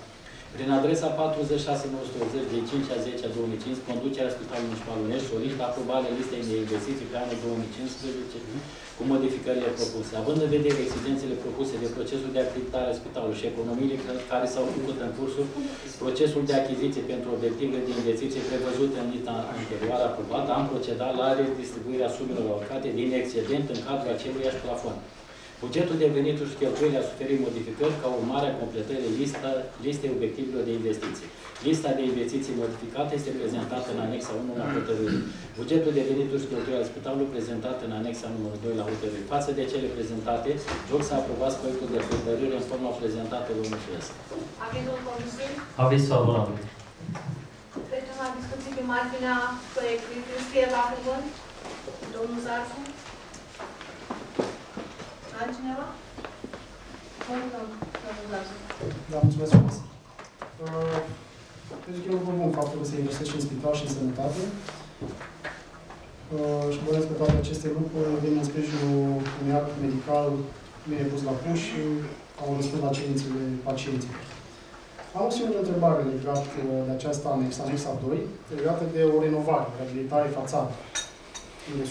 Prin adresa patru șase nouă opt zero de cinci a zece a două mii cinci, conducerea Spitalului Municipal Onești solicită aprobarea listei de investiții pe anul două mii cincisprezece cu modificările propuse. Având în vedere exigențele propuse de procesul de acreditare a Spitalului și economiile care s-au făcut în cursul, procesul de achiziție pentru obiectivele de investiții prevăzute în lista anterioară aprobată, am procedat la redistribuirea sumelor alocate din excedent în cadrul aceluiași plafon. Bugetul de venituri și cheltuieli a suferit modificări ca urmare a completării lista, listei obiectivelor de investiții. Lista de investiții modificată este prezentată în anexa unu la hotărârii. Bugetul de venituri și cheltuieli al Spitalului prezentat în anexa numărul doi la hotărârii. Față de cele prezentate, rog să aprobați proiectul de hotărâre în forma prezentată domnul Șuiesc. Avizul comisiei? Aviz favorabil. Trecem la discuții pe marginea proiectului. Scrie la cuvânt domnul Zarcu. Altcineva? Da, mulțumesc frumos. Cred că e un lucru bun faptul că se investește în spital și în sănătate. Și mă doresc că toate aceste lucruri vin în sprijinul unui act medical bine pus la punct și au răspuns la cerințele pacienților. Am o singură întrebare legată de această anexă, anexa doi, legată de o renovare, reabilitare fațadă.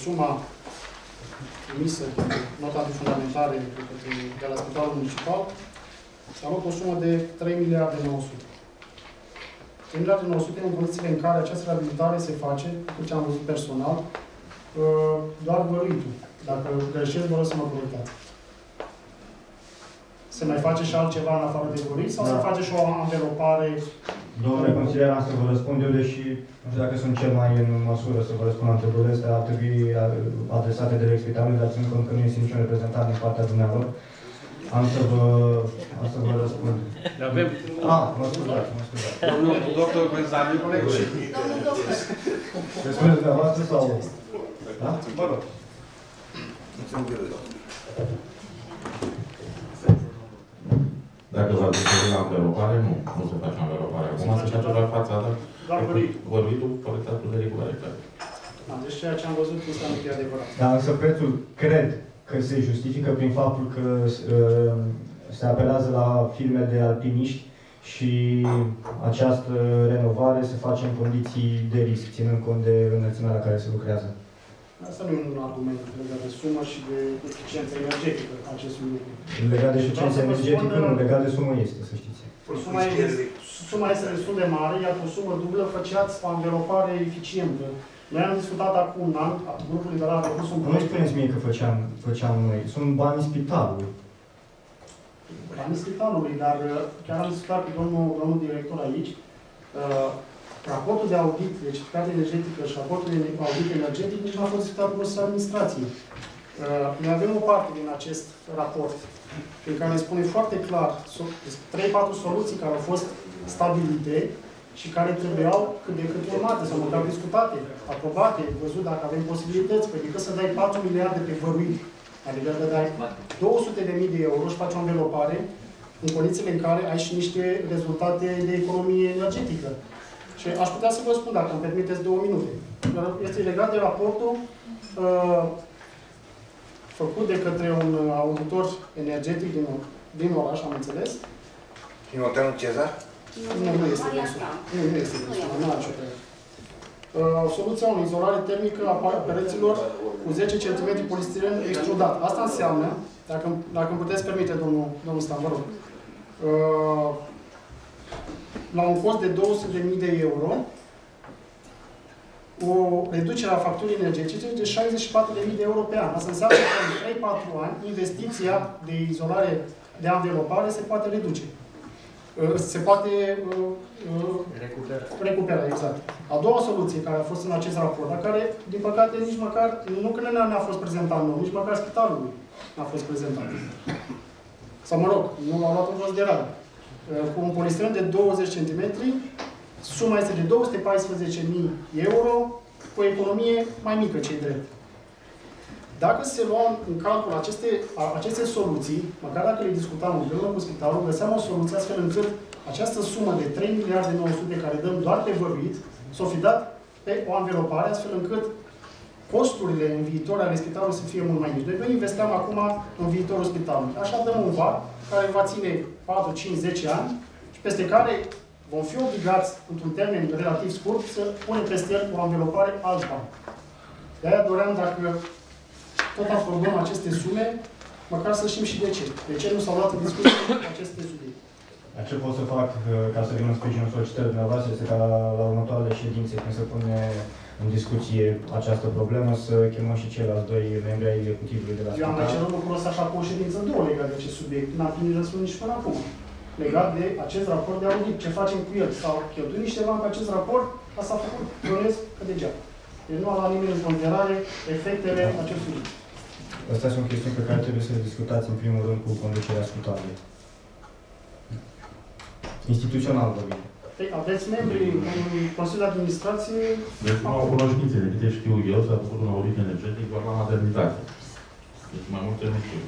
Suma emisă de nota de fundamentare de la Spitalul Municipal, s-a luat o sumă de trei miliarde nouă sute. trei miliarde nouă sute în condițiile în care această reabilitare se face, cu ce am văzut personal, doar văluitul. Dacă greșesc, vă rog să mă corectați. Se mai face și altceva în afară de văluit sau da. Se face și o anvelopare? Domnule consilier, am să vă răspund eu, deși nu știu dacă sunt cel mai în măsură să vă răspund la întrebările astea, ar trebui adresate de spitalul, dar țin cont că nu este niciun reprezentant din partea dumneavoastră. Am să vă, am să vă răspund. Le avem... Ah, mă scuzați, mă scuzați. Domnul doctor Benzamiu, coleg și... Domnul doctor. Răspundeți dumneavoastră sau... Da? Mă rog. Dacă v-ați gândit la învelopare, nu. Nu se face învelopare. Acum se face doar fațadă. Doar văluit. Văluitul corectatul de regulare. Da, deci ceea ce am văzut nu s-a încheiat adevărat. Dar însă prețul, cred că se justifică prin faptul că uh, se apelează la filme de alpiniști și această renovare se face în condiții de risc, ținând cont de înălțimea la care se lucrează. Asta nu e un argument legat de sumă și de eficiență energetică acestui lucru. Legat de eficiență energetică, nu, legat de sumă este, să știți. Suma este, suma este destul de mare, iar cu o sumă dublă făceați o anvelopare eficientă. Noi am discutat acum un an, grupul liberal a propus un proiect... Nu-mi spuneți mie că făceam, făceam noi, sunt banii spitalului. Banii spitalului, dar chiar am discutat cu domnul, domnul director aici, uh, raportul de audit, deci eficacia energetică și raportul de audit energetic nici nu a fost citat cu administrației. Noi avem o parte din acest raport, prin care ne spune foarte clar trei patru soluții care au fost stabilite și care trebuiau cât de cât urmate, sau măcar discutate, aprobate, văzut dacă avem posibilități, pentru că să dai patru miliarde pe văruit, adică să dai două sute de mii de euro și faci o învelopare în condițiile în care ai și niște rezultate de economie energetică. Și aș putea să vă spun, dacă îmi permiteți două minute. Este legat de raportul uh, făcut de către un auditor energetic din, din oraș, am înțeles. Din hotelul Cezar? Nu, nu este din Cezar. Nu, nu este din Cezar. Nu am nicio treabă. Soluția unei izolare termică a pereților cu zece centimetri polistiren extrudat. Asta înseamnă, dacă, dacă îmi puteți permite, domnul, domnul Stan, vă rog. Uh, la un cost de două sute de mii de euro, o reducere a facturii energetice de șaizeci și patru de mii de euro pe an. Asta înseamnă că în trei patru ani investiția de izolare, de anvelopare se poate reduce. Se poate uh, recupera. recupera. Exact. A doua soluție care a fost în acest raport, la care, din păcate, nici măcar, nu că ne-a fost prezentat nou, nici măcar spitalul n-a fost prezentat. Sau, mă rog, nu a luat în considerare. Cu un polistiren de douăzeci de centimetri, suma este de două sute paisprezece mii euro, cu o economie mai mică, ce-i drept. Dacă se luau în calcul aceste, aceste soluții, măcar dacă le discutam împreună cu spitalul, găseam o soluție astfel încât această sumă de trei miliarde nouă sute care dăm doar pe vorbit, s-o fi dat pe o anvelopare, astfel încât costurile în viitor ale spitalului să fie mult mai mici. Deci noi investeam acum în viitorul spitalului. Așa dăm un var care va ține patru, cinci, zece ani și peste care vom fi obligați, într-un termen relativ scurt, să punem peste el o învelopare alți bani. De-aia doream, dacă tot acordăm aceste sume, măcar să știm și de ce. De ce nu s-au luat în discuție aceste subiecte. Ce pot să fac ca să vină sprijinul solicitării dumneavoastră este ca la, la următoarele ședințe, când se pune în discuție această problemă, să chemăm și ceilalți doi membri ai executivului de la spital. Eu am mai cerut lucrul ăsta așa cu o ședință două legat de acest subiect. N-am primit răspuns nici până acum. Legat de acest raport de audit. Ce facem cu el? S-au cheltuit niște bani pe acest raport, asta a făcut, plănesc că degeaba. Deci nu a luat nimeni în considerare efectele da. acestui lucru. Astea sunt chestiuni pe care trebuie să le discutați în primul rând cu conducerea spitalului. Instituțional vorbim. Aveți membri în Consiliul de Administrație? Deci nu au cunoștințe, de câte știu eu, s-a făcut un audit energetic doar la maternitate. Deci mai multe nu știu.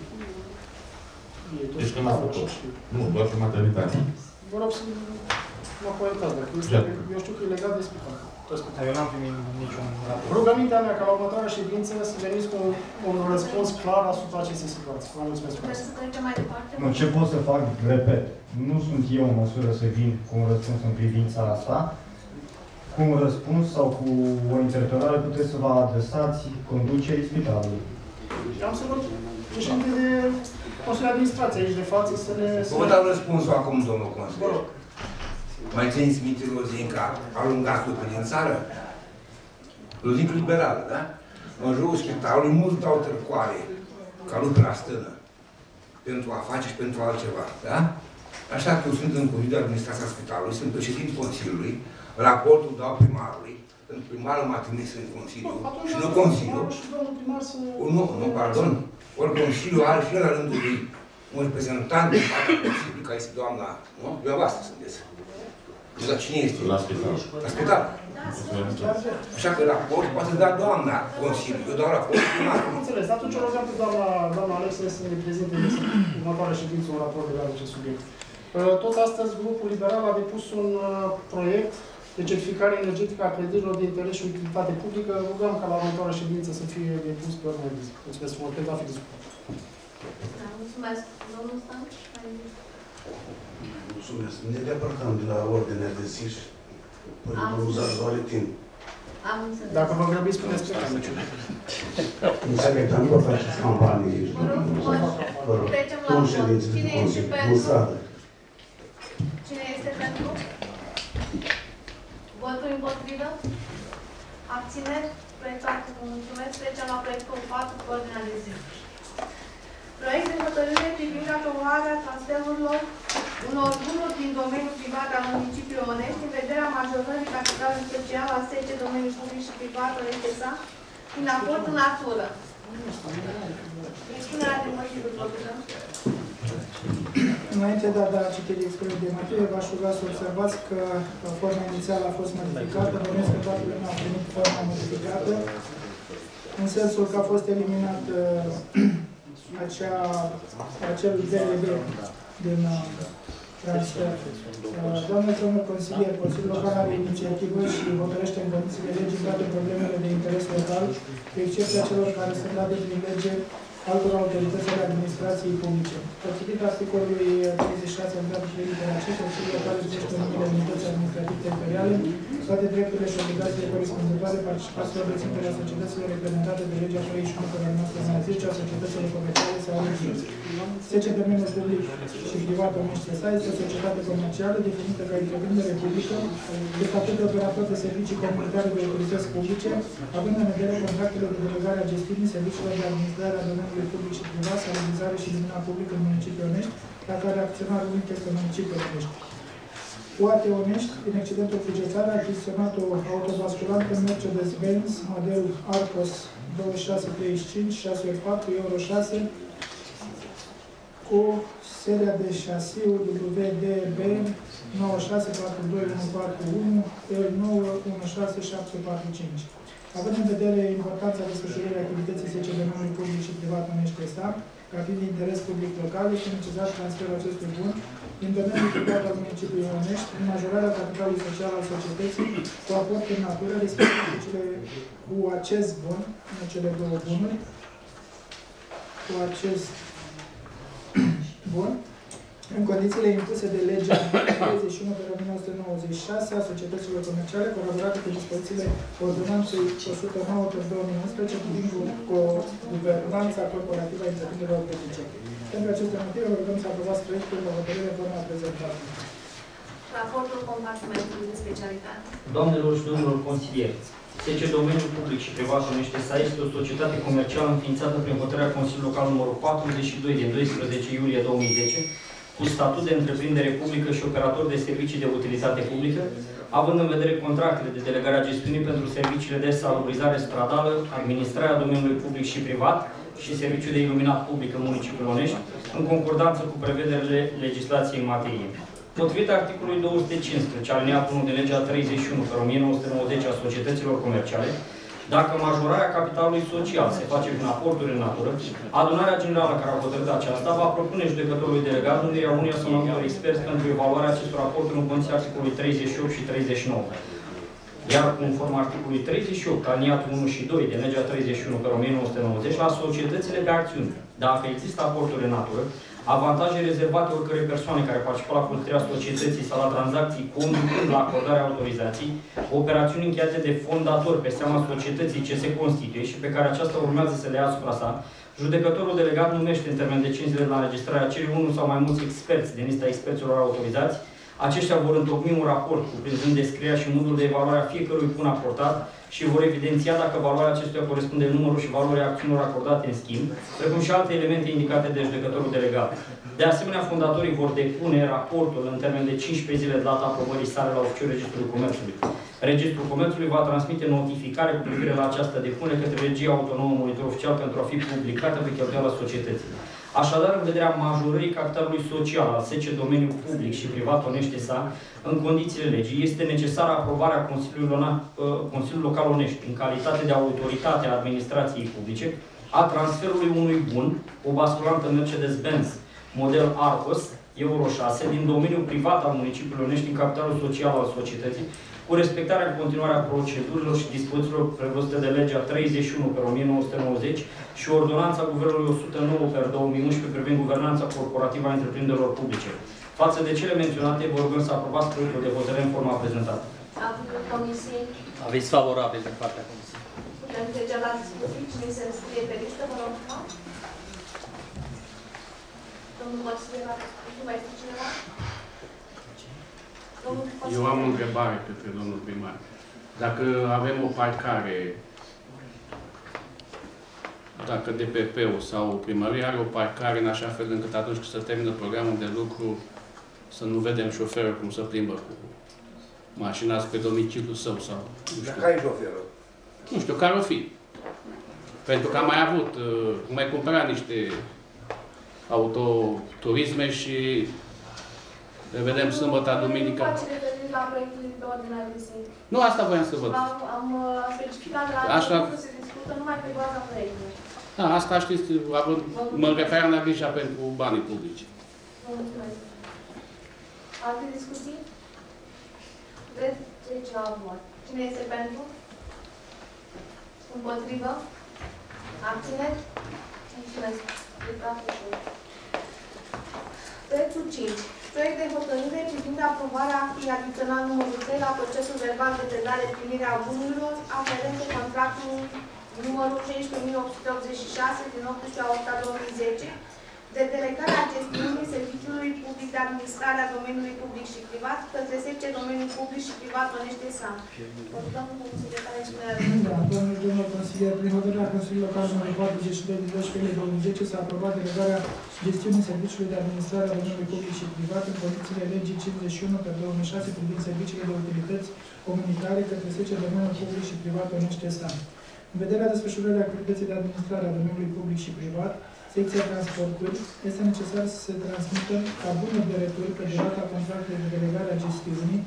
Deci că n-a făcut. Nu, doar pe maternitate. Vă rog să mă corectați, dacă eu știu că e legat de spital. Eu n-am primit niciun raport. Rugămintea mea ca la următoarea ședință să veniți cu un răspuns clar asupra acestei situații. Vă mulțumesc. Vreți să trecem mai departe? Nu, ce pot să fac, repet, nu sunt eu în măsură să vin cu un răspuns în privința asta. Cu un răspuns sau cu o interpelare puteți să vă adresați conducerii spitalului. Am să văd președinte de Consiliul de Administrație aici de față să ne... Vă dau răspunsul acum, domnul consilier. Mai țineți minte Lozinca, alungatul din țară? Lozinca liberală, da? În jurul spitalului mulți dau târcoare, ca lucruri la stână, pentru a face și pentru altceva, da? Așa că eu sunt în Consiliul de Administrație a Spitalului, sunt președinte Consiliului, raportul dau primarului, în primarul m-a trimis în Consiliu, și nu Consiliu. Nu, nu, pardon. Ori Consiliul are și la rândul lui un reprezentant din partea Consiliului, care este doamna, nu? Dumneavoastră sunteți. Deci la cine este? La spital. La spital. Așa că raport poate da doamna Consiliului. Eu dau raportul primarului. Am înțeles. Atunci o rogam pe doamna Alexe să ne prezinte în următoarea ședință un raport legat de acest subiect. Tot astăzi, grupul liberal a depus un proiect de certificare energetică a clădirilor de interes și utilitate publică. Rugăm ca la următoarea ședință să fie depus pe ordine de zi. Mulțumesc frumos, pentru a fi discutat. Mulțumesc, domnul Stanci. Mulțumesc. Ne depărtăm de la ordinea de zi și am uzați doar timp. Am înțeles. Dacă vă grăbiți, spuneți pe camiciune. Înțeleg, dar nu vă faceți campanii aici. Vă rog, trecem la urmă. Cine este pentru? Cine este pentru? Votul împotrivă? Abțineri? Proiectul, mulțumesc. Trecem la proiectul patru pe ordinea de zi. Proiect de hotărâre privind aprobarea transferurilor unor bunuri din domeniul privat al municipiului Onești, în vederea majorării capitalului special al S C domeniul public și privat O L P S A, din aport în natură. Expunerea de motivul propunerea. Înainte de a da citire expunerii de motive, v-aș ruga să observați că forma inițială a fost modificată, numesc că toată lumea a primit forma modificată, în sensul că a fost eliminat acea, acel D L B din transfer. Doamne, domnul consilier, Consiliul Local are inițiativă și hotărăște în condiții de lege toate problemele de interes local, cu excepția celor care sunt date prin lege altor autorități ale administrației publice. Potrivit articolului treizeci și șase al tratatului de la C E, Consiliul Local este numit de unități administrative teritoriale, toate drepturile și obligațiile corespunzătoare participați la reținterea societăților reprezentate de legea treizeci și unu din două mii zece a societăților comerciale sau agenții. S C domeniul public și privat Onești S A I S este o societate comercială definită ca întreprindere publică, de statut de operator de servicii comunitare de utilități publice, având în vedere contractele de delegare a gestiunii serviciilor de administrare a domeniului public și privat, salubrizare și lumina publică în municipiul Onești, la care acționarul unic este municipiul Onești. U A T Onești, din excedentul cugetare, a achiziționat o autovasculantă Mercedes-Benz model Arcos douăzeci și șase treizeci și cinci șase patru Euro șase cu seria de șasiu W D B nouă șase patru doi unu patru unu E nouă unu șase șapte patru cinci. Având în vedere importanța desfășurării activității S C D M-ului public și privat Onești S A, ca fiind de interes public local, este necesar transferul acestui bun din domeniul privat al municipiului Onești, în majorarea capitalului social al societății, cu aport în natură, respectiv cu, cele, cu acest bun, în cele două bunuri, cu acest bun, În condițiile impuse de legea treizeci și unu pe o mie nouă sute nouăzeci și șase a societăților comerciale, colaborate cu dispozițiile Ordonanței o sută nouă pe două mii unsprezece privind guvernanța corporativă a întreprinderilor publice. Pentru aceste motive, vă rugăm să aprobați proiectul de hotărâre în forma prezentată. Raportul compartimentului de specialitate. Doamnelor și domnilor consilieri, S C Domeniul Public și Privat Onești S A I S este o societate comercială înființată prin hotărârea Consiliului Local numărul patruzeci și doi din doisprezece iulie două mii zece, cu statut de întreprindere publică și operator de servicii de utilitate publică, având în vedere contractele de delegare a gestiunii pentru serviciile de salubrizare stradală, administrarea domeniului public și privat și serviciul de iluminat public în municipiul Onești, în concordanță cu prevederile legislației în materie. Potrivit articolului două sute cincisprezece, alineatul unu de legea treizeci și unu pe o mie nouă sute nouăzeci a societăților comerciale, dacă majorarea capitalului social se face prin aporturi în natură, adunarea generală care a hotărât aceasta va propune judecătorului delegat numirea unuia sau mai multor experți pentru evaluarea acestor aporturi în condiții articolului treizeci și opt și treizeci și nouă. Iar conform articolului treizeci și opt, aliniatul unu și doi de legea treizeci și unu pe o mie nouă sute nouăzeci, la societățile pe acțiuni, dacă există aporturi în natură, avantaje rezervate oricărei persoane care participă la construirea societății sau la tranzacții conducând la acordarea autorizației, operațiuni încheiate de fondator pe seama societății ce se constituie și pe care aceasta urmează să le ia asupra sa, judecătorul delegat numește în termen de cinci zile la înregistrarea cererii unul sau mai mulți experți din lista experților autorizați. Aceștia vor întocmi un raport cuprinzând descrierea și modul de evaluare a fiecărui bun aportat și vor evidenția dacă valoarea acestuia corespunde numărul și valoarea acțiunilor acordate în schimb, precum și alte elemente indicate de judecătorul delegat. De asemenea, fondatorii vor depune raportul în termen de cincisprezece zile de data aprobării sale la oficiul Registrului Comerțului. Registrul Comerțului va transmite notificare cu privire la această depunere către Regia Autonomă Monitor Oficial pentru a fi publicată pe cheltuiala societății. Așadar, în vederea majorării capitalului social al S C domeniul public și privat Onești S A, în condițiile legii, este necesară aprobarea Consiliului Local Onești, în calitate de autoritate a administrației publice, a transferului unui bun, o basculantă Mercedes-Benz, model Arcos, Euro șase, din domeniul privat al municipiului Onești în capitalul social al societății, cu respectarea în continuare a procedurilor și dispozițiilor prevăzute de legea treizeci și unu pe o mie nouă sute nouăzeci și ordonanța Guvernului o sută nouă pe două mii unsprezece privind guvernanța corporativă a întreprinderilor publice. Față de cele menționate, vă rugăm să aprobați proiectul de hotărâre în forma prezentată. Aveți favorabil din partea comisiei. Putem trece la discuții. Cine se înscrie pe listă, vă rog. Domnul Consiliu, nu mai este cineva? Eu am o întrebare către domnul primar. Dacă avem o parcare, dacă D P P-ul sau primăria are o parcare în așa fel încât atunci când se termină programul de lucru să nu vedem șoferul cum se plimbă cu mașina spre domiciliul său sau nu știu. Care e șoferul? Nu știu, care o fi. Pentru că am mai avut, am mai cumpărat niște autoturisme și ne vedem sâmbătă, duminica. Nu, asta voiam să văd. Am specificat la ce se discută numai pe baza proiectului. Da, asta știți, mă referam la grija pentru banii publici. Mulțumesc. Alte discuții? Deci la vot. Cine este pentru? Împotrivă? Abțineți? Mulțumesc. Proiectul cinci. Proiect de hotărâre privind aprobarea actului adițional numărul trei la procesul verbal de predare primirea bunurilor, aferente contractul numărul cincisprezece mii opt sute optzeci și șase din optsprezece august două mii zece, de delegarea gestiunii serviciului public de administrare a domeniului public și privat către S C domeniul public și privat Onești S A. Domnul consilier, care cine a răspuns? Domnul domnul consilier, prin hotărârea Consiliului Local numărul patruzeci și doi din doisprezece iulie două mii zece s-a aprobat delegarea gestiunii serviciului de administrare a domeniului public și privat în condițiile legii cincizeci și unu pe două mii șase privind serviciile de utilități comunitare către S C domeniul public și privat Onești S A. În vederea desfășurării activității de administrare a domeniului public și privat, secția transporturi, este necesar să se transmită ca bună de retur pe durata contractului de delegare a gestiunii,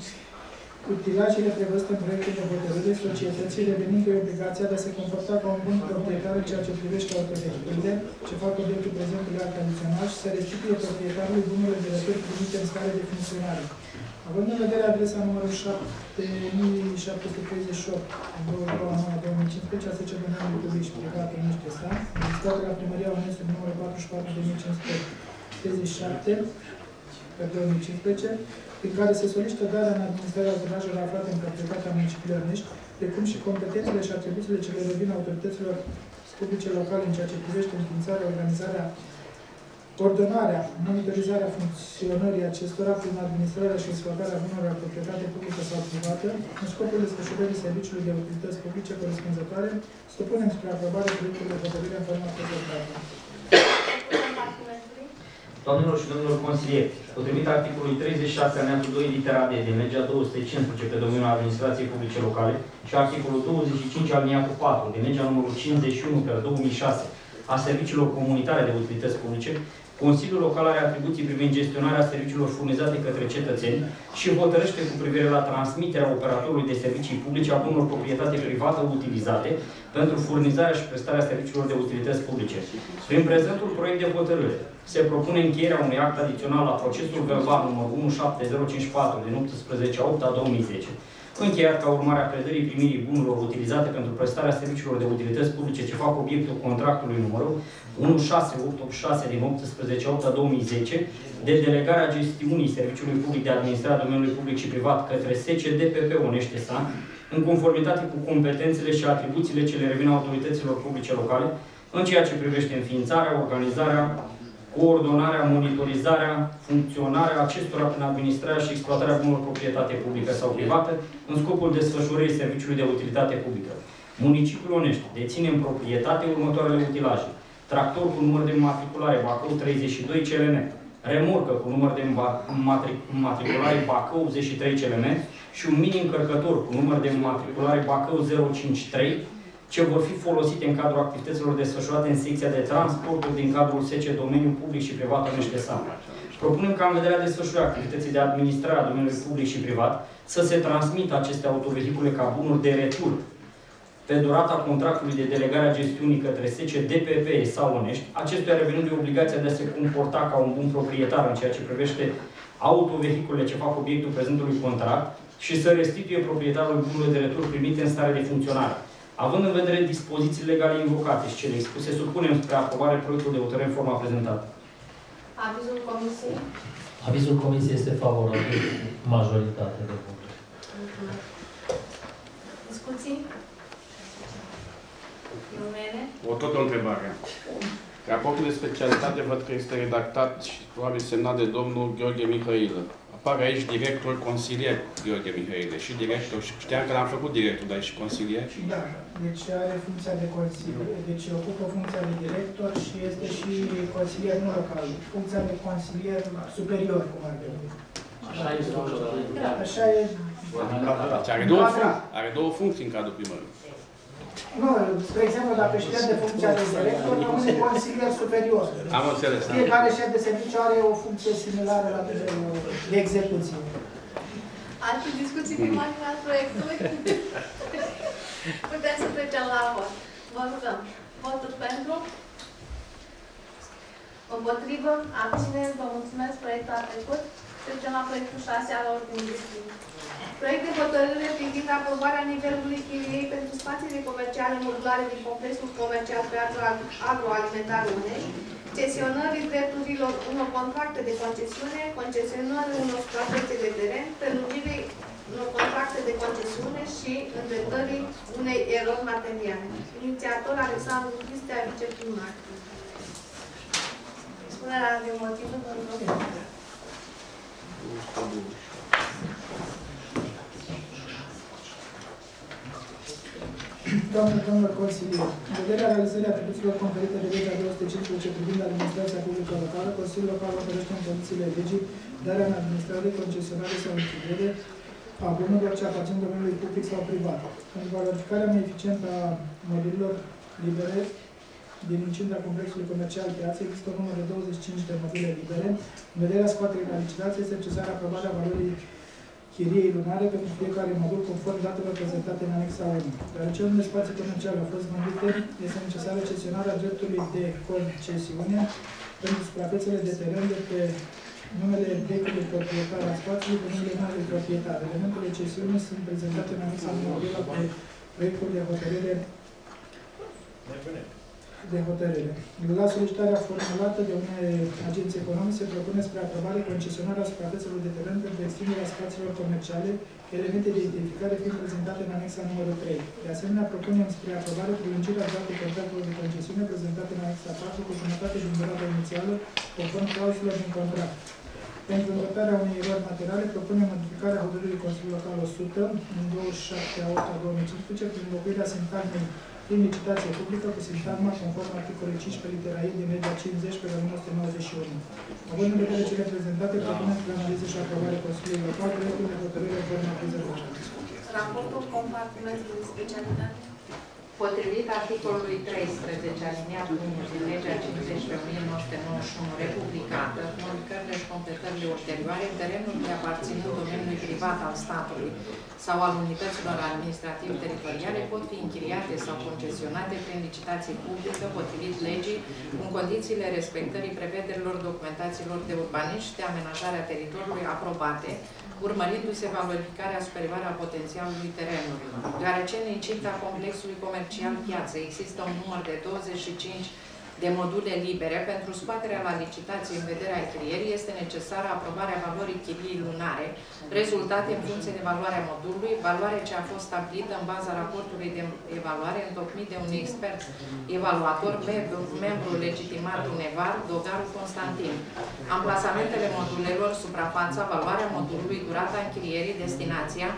cu utilajele prevăzute în proiectul de hotărâre societății, revenind obligația de a se comporta ca un bun proprietar în ceea ce privește autovehiculele ce fac obiectul prezentului act adițional și să restituie proprietarului bunurile de retur primite în scară de funcționare. Având în vedere adresa numărul șapte mii șapte sute treizeci și opt, douăzeci și nouă, două mii cincisprezece, a S C Domeniului Public și Privat Onești S A, registrată la Primăria Onești numărul patruzeci și patru, două mii cincisprezece, treizeci și șapte, pe două mii cincisprezece, prin care se solicită darea în administrarea zonajului aflate în proprietatea municipiului Onești, precum și competențele și atribuțiile ce le revin autorităților publice locale în ceea ce privește înființarea, organizarea, ordonarea, monitorizarea funcționării acestora prin administrarea și exploatarea bunurilor de proprietate publică sau privată, în scopul desfășurării serviciului de utilități publice corespunzătoare, supunem spre aprobare proiectul de hotărâre în forma prezentată. Doamnelor și domnilor consilieri, potrivit articolului treizeci și șase, alineatul doi, litera D din legea două sute cincisprezece pe domeniul administrației publice locale și articolul douăzeci și cinci, alineatul patru din legea numărul cincizeci și unu pe două mii șase a serviciilor comunitare de utilități publice, Consiliul Local are atribuții privind gestionarea serviciilor furnizate către cetățeni și hotărăște cu privire la transmiterea operatorului de servicii publice a bunurilor proprietate privată utilizate pentru furnizarea și prestarea serviciilor de utilități publice. Prin prezentul proiect de hotărâre se propune încheierea unui act adițional la procesul verbal numărul unu șapte zero cinci patru din optsprezece opt două mii zece, încheiat ca urmare a predării primirii bunurilor utilizate pentru prestarea serviciilor de utilități publice ce fac obiectul contractului numărul unu șase opt opt șase din optsprezece opt două mii zece de delegarea gestiunii serviciului public de administrare a domeniului public și privat către S C D P P Onești S A în conformitate cu competențele și atribuțiile ce le revin autorităților publice locale în ceea ce privește înființarea, organizarea, coordonarea, monitorizarea, funcționarea acestora prin administrarea și exploatarea bunurilor proprietate publică sau privată în scopul desfășurării serviciului de utilitate publică. Municipiul Onești deține în proprietate următoarele utilaje: tractor cu număr de matriculare Bacau treizeci și doi C L M, remorcă cu număr de matriculare Bacau optzeci și trei C L M și un mini-încărcător cu număr de matriculare Bacau zero cinci trei, ce vor fi folosite în cadrul activităților desfășurate în secția de transporturi din cadrul S C domeniul public și privat Onești S A. Propunem ca în vederea desfășurării activității de administrare a domeniului public și privat să se transmită aceste autovehicule ca bunuri de retur pe durata contractului de delegare a gestiunii către S C D P P S A Onești, acestuia revenând de obligația de a se comporta ca un bun proprietar în ceea ce privește autovehiculele ce fac obiectul prezentului contract și să restituie proprietarului bunurile de retur primite în stare de funcționare. Având în vedere dispoziții legale invocate și cele expuse, supunem spre aprobare proiectul de hotărâre în forma prezentată. Avizul comisiei? Avizul comisiei este favorabil majoritatea de voturi. Discuții? Numele? O tot o întrebare. Raportul de specialitate văd că este redactat și probabil semnat de domnul Gheorghe Mihailă. Apare aici director consilier Gheorghe Mihailă și director. Știam că l-am făcut director, dar și consilier? Da. Deci are funcția de consilier. Deci ocupă funcția de director și este și consilier nu local. Funcția de consilier superior, cum ar trebui. Așa e, da. Așa e. Are două, are două funcții în cadrul primării. Nu, spre exemplu, la președinte de funcția de director, rămâne consilier superior. Am înțeles. Fiecare șef de serviciu are o funcție similară la de, de execuție. Alte discuții pe marginea proiectului? Putem să trecem la vot. Vă rugăm. Votul pentru? Împotrivă? Abțineți? Vă mulțumesc. Proiectul a trecut. Trecem la proiectul șase al ordinii de zi. Proiect de hotărâre privind aprobarea nivelului chiriei pentru spațiile comerciale modulare din complexul comercial pe agroalimentar Onești, cesionării drepturilor unor contracte de concesiune, concesionării unor suprafețe de teren, prelungirii unor contracte de concesiune și îndreptării unei erori materiale. Inițiator Alexandru Cristea, viceprimar. Expunerea de motivul pentru Doamne, domnilor consilieri, în vederea realizării atribuțiilor conferite de legea două sute cincisprezece privind administrația publică locală, Consiliul Local hotărăște în condițiile legii darea în administrare, concesionare sau închiriere a bunurilor ce aparțin domeniului public sau privat. Pentru valorificarea mai eficientă a mădurilor libere din incinta complexului comercial Piață, există un număr de douăzeci și cinci de mădule libere. În vederea scoaterii la licitație, este necesară aprobarea valorii chiriei lunare pentru fiecare modul conform datelor prezentate în anexa unu. Deoarece unde spații comerciale au fost vândute, este necesară cesionarea dreptului de concesiune pentru suprafețele de teren de pe numele vechiului proprietar a spațiului cu numele noului proprietar. Elementele cesiune sunt prezentate în anexa unu pe proiectul de hotărâre de hotărâre. La solicitarea formulată de unei agenții economice se propune spre aprobare concesionarea suprafețelor de teren pentru extinderea spațiilor comerciale, elemente de identificare fiind prezentate în anexa numărul trei. De asemenea, propunem spre aprobare prelungirea datei contractelor de concesiune prezentate în anexa patru cu jumătate din durata inițială, conform clauzelor din contract. Pentru învățarea unei erori materiale, propunem modificarea hotărârii Consiliului Local o sută, în douăzeci și șapte a opt a două mii cincisprezece, prin înlocuirea sintagmei prin licitație publică cu sintagma conform articolului cincisprezece litera E din legea cincizeci pe nouăsprezece nouăzeci și unu. Având în vedere cele prezentate, propunem spre analiză și aprobare Consiliului Local proiectul de hotărâre în formă prezentată. Raportul compartimentului specialitate. Potrivit articolului treisprezece alineatul unu din legea cincizeci pe nouăsprezece nouăzeci și unu republicată, modificările și completările ulterioare, terenurile aparținând domeniului privat al statului sau al unităților administrativ-teritoriale pot fi închiriate sau concesionate prin licitație publică potrivit legii, în condițiile respectării prevederilor documentațiilor de urbanism și de amenajare a teritoriului aprobate, urmărindu-se valorificarea superioară a potențialului terenurilor. Deoarece în incinta complexului comercial piață există un număr de douăzeci și cinci de module libere, pentru scoaterea la licitație în vederea închirierii este necesară aprobarea valorii chiriei lunare, rezultate în funcție de valoarea modulului, valoare ce a fost stabilită în baza raportului de evaluare întocmit de un expert evaluator, membru legitimat UNEVAR, Dogaru Constantin. Amplasamentele modulelor, suprafața, valoarea modulului, durata închirierii, destinația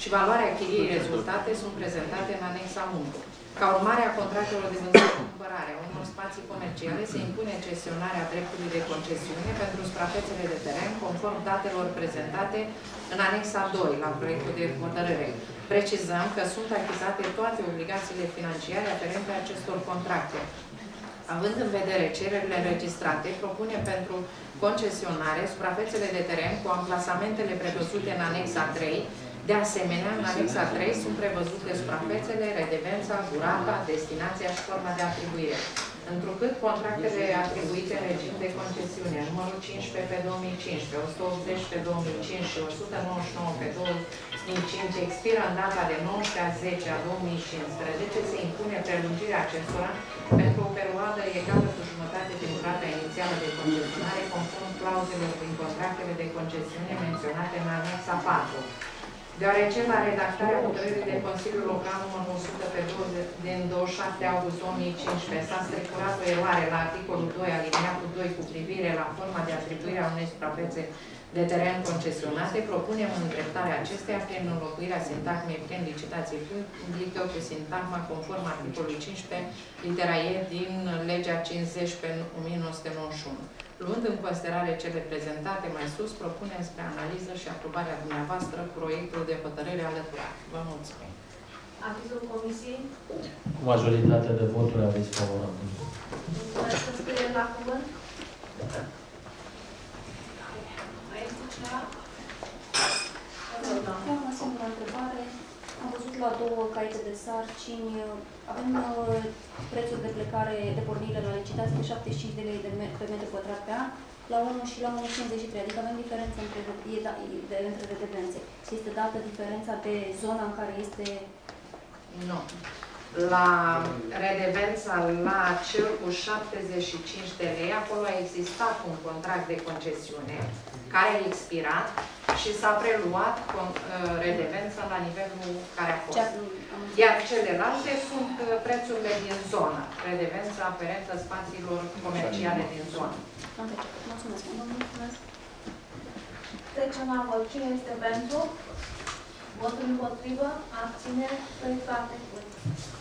și valoarea chiriei rezultate sunt prezentate în anexa unu. Ca urmare a contractelor de vânzare-cumpărare a unor spații comerciale, se impune cesionarea dreptului de concesiune pentru suprafețele de teren, conform datelor prezentate în anexa doi la proiectul de hotărâre. Precizăm că sunt achizate toate obligațiile financiare aferente acestor contracte. Având în vedere cererile înregistrate, propune pentru concesionare suprafețele de teren cu amplasamentele prevăzute în anexa trei. De asemenea, în anexa trei sunt prevăzute suprafețele, redevența, durata, destinația și forma de atribuire. Întrucât contractele atribuite în regim de concesiune, numărul cincisprezece pe două mii cincisprezece, o sută optzeci pe două mii cinci și o sută nouăzeci și nouă pe două mii cinci expiră în data de nouăsprezece a zece a două mii cincisprezece, se impune prelungirea acestora pentru o perioadă egală cu jumătate din durata inițială de concesionare, conform clauzelor din contractele de concesiune menționate în anexa patru. Deoarece la redactarea hotărârii de Consiliul Local numărul o sută pe douăzeci din douăzeci și șapte august două mii cincisprezece s-a strecurat o eroare la articolul doi alineatul doi cu privire la forma de atribuire a unei suprafețe de teren concesionate, propunem îndreptarea acesteia prin înlocuirea sintagmei prin licitație publică cu sintagma conform articolului cincisprezece litera E din legea cincizeci pe nouăsprezece nouăzeci și unu. Luând în considerare cele prezentate mai sus, propunem spre analiză și aprobarea dumneavoastră proiectul de hotărâre alăturat. Vă mulțumim. Avizul comisiei? Cu majoritatea de voturi aveți favorabil. Mulțumesc. Să scriem la cuvânt? Mai este cineva? Am o singură întrebare. Am văzut la două caiete de sarcini. Avem prețuri de plecare, de pornire la licitație de șaptezeci și cinci de lei de me- pe metru pătrat pe an, la unu și la unu virgulă cincizeci și trei, adică avem diferență între, de, între redevențe. Este dată diferența de zona în care este... Nu. La redevența la cel cu șaptezeci și cinci de lei, acolo a existat un contract de concesiune care a expirat și s-a preluat redevența la nivelul care a fost. Iar celelalte sunt prețurile din zonă, redevența aferentă spațiilor comerciale din zonă. Mulțumesc! Mulțumesc! Trecem la vot. Cine este pentru? Votul împotrivă? Abține? Proiectul a trecut.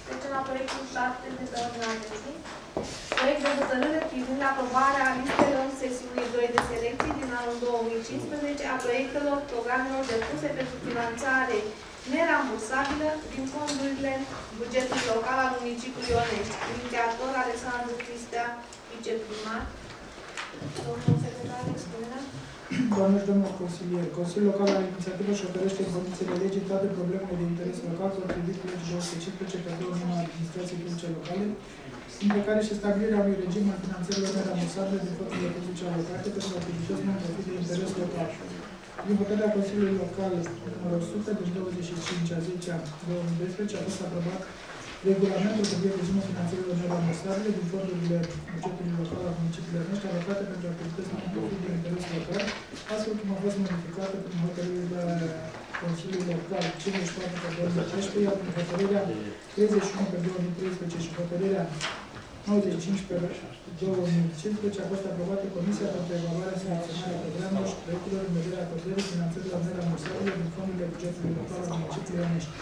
Trecem la proiectul șapte de pe ordinea de zi. Proiect de hotărâre privind aprobarea listelor sesiunii doi de selecții din anul două mii cincisprezece a proiectelor programelor depuse pentru finanțare nerambursabilă din fondurile bugetului local al municipiului Onești. Inițiator Alexandru Cristea, viceprimar. Domnul secretar, expunerea. Doamne și domnul consilier, Consiliul Local al Inițiativă își oferește în condițiile legii toate problemele de interes local potrivit legii două sute cincisprezece pe două mii nouă administrației publice locale, între care și stabilirea unui regim al finanțărilor nerambursabile de fondurile publice alocate pentru activități non-profit de interes local. Din hotărârea Consiliului Local numărul o sută din douăzeci și cinci a zece a două mii doisprezece a fost aprobat Regulamentul trebuie rezumă finanțările nerambursabile din fondurile bugetului local al municipiului Onești alocate pentru activități de conflict de interes local, astfel cum a fost modificată prin hotărârea Consiliului Local cincizeci și patru pe două mii treisprezece, iar prin hotărârea treizeci și unu pe două mii treisprezece și hotărârea nouăzeci și cinci pe două mii cincisprezece a fost aprobată Comisia pentru evaluarea funcțională a programelor și proiectelor în vederea acordării finanțărilor nerambursabile din fondurile bugetului local al municipiului Onești.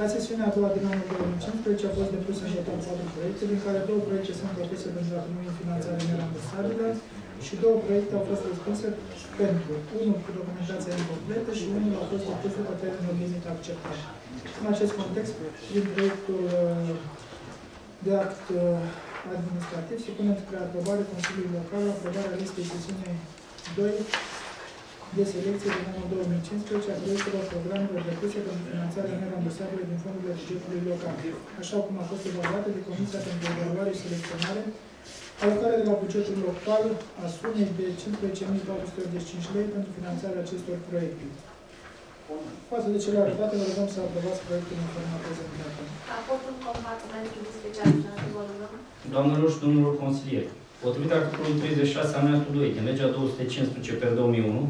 La sesiunea a doua din anul două mii cincisprezece a fost depuse în total patru proiecte, din care două proiecte sunt propuse pentru a primi finanțare nerambursabilă și două proiecte au fost răspunse pentru unul cu documentația incompletă și unul a fost depus după termenul limită acceptat. În acest context, prin proiectul de act administrativ, se pune spre aprobare Consiliului Local aprobarea listei sesiunii doi de selecție din anul două mii cincisprezece a proiectelor programelor depuse pentru finanțarea nerambursabilă din fondurile bugetului local, așa cum a fost evaluată de Comisia pentru Evaluare și Selecționare, alocarea de la bugetul local a sumei de cincisprezece mii patru sute optzeci și cinci lei pentru finanțarea acestor proiecte. Față de celelalte date, vă rugăm să aprobați proiectul în forma prezentată. Raportul compartimentul special doamnelor și domnilor consilieri, potrivit articolul treizeci și șase alineatul doi din legea două sute cincisprezece pe două mii unu,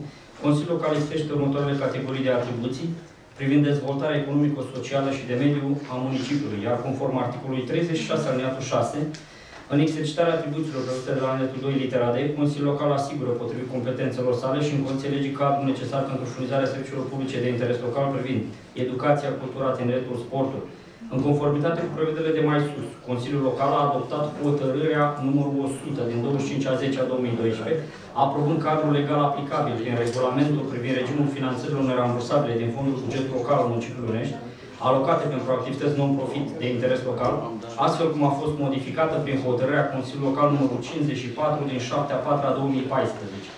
Consiliul Local stabilește următoarele categorii de atribuții privind dezvoltarea economico-socială și de mediu a municipiului, iar conform articolului treizeci și șase alineatul șase, în exercitarea atribuțiilor prevăzute de la alineatul doi litera D, Consiliul Local asigură, potrivit competențelor sale și în condiții legii, cadrul necesar pentru furnizarea serviciilor publice de interes local privind educația, cultura, tineretul, sportul. În conformitate cu prevederile de mai sus, Consiliul Local a adoptat hotărârea numărul o sută din douăzeci și cinci a zece a două mii doisprezece, aprobând cadrul legal aplicabil din regulamentul privind regimul finanțărilor nerambursabile din fondul buget local al municipiului Onești, alocate pentru activități non-profit de interes local, astfel cum a fost modificată prin hotărârea Consiliului Local numărul cincizeci și patru din șapte a patra a două mii paisprezece.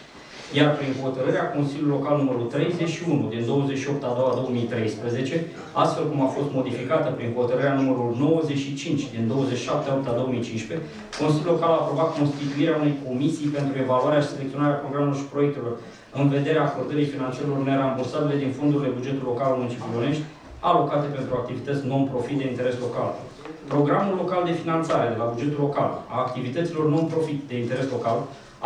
Iar prin hotărârea Consiliului Local numărul treizeci și unu din douăzeci și opt a doua a două mii treisprezece, astfel cum a fost modificată prin hotărârea numărul nouăzeci și cinci din douăzeci și șapte a opta a două mii cincisprezece, Consiliul Local a aprobat constituirea unei comisii pentru evaluarea și selecționarea programelor și proiectelor în vederea acordării finanțelor nerambursabile din fondurile bugetului local al municipiului Onești, alocate pentru activități non-profit de interes local. Programul local de finanțare de la bugetul local a activităților non-profit de interes local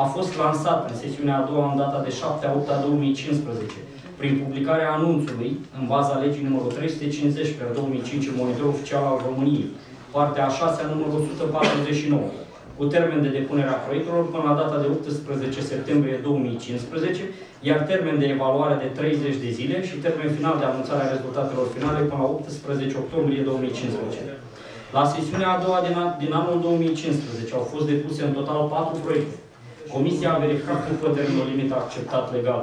a fost lansat în sesiunea a doua în data de șapte a opta a două mii cincisprezece, prin publicarea anunțului în baza legii numărul trei sute cincizeci pe două mii cinci în Monitorul Oficial al României, partea a șasea numărul o sută patruzeci și nouă, cu termen de depunere a proiectelor până la data de optsprezece septembrie două mii cincisprezece, iar termen de evaluare de treizeci de zile și termen final de anunțare a rezultatelor finale până la optsprezece octombrie două mii cincisprezece. La sesiunea a doua din, an din anul două mii cincisprezece au fost depuse în total patru proiecte. Comisia a verificat după termenul limită acceptat legal.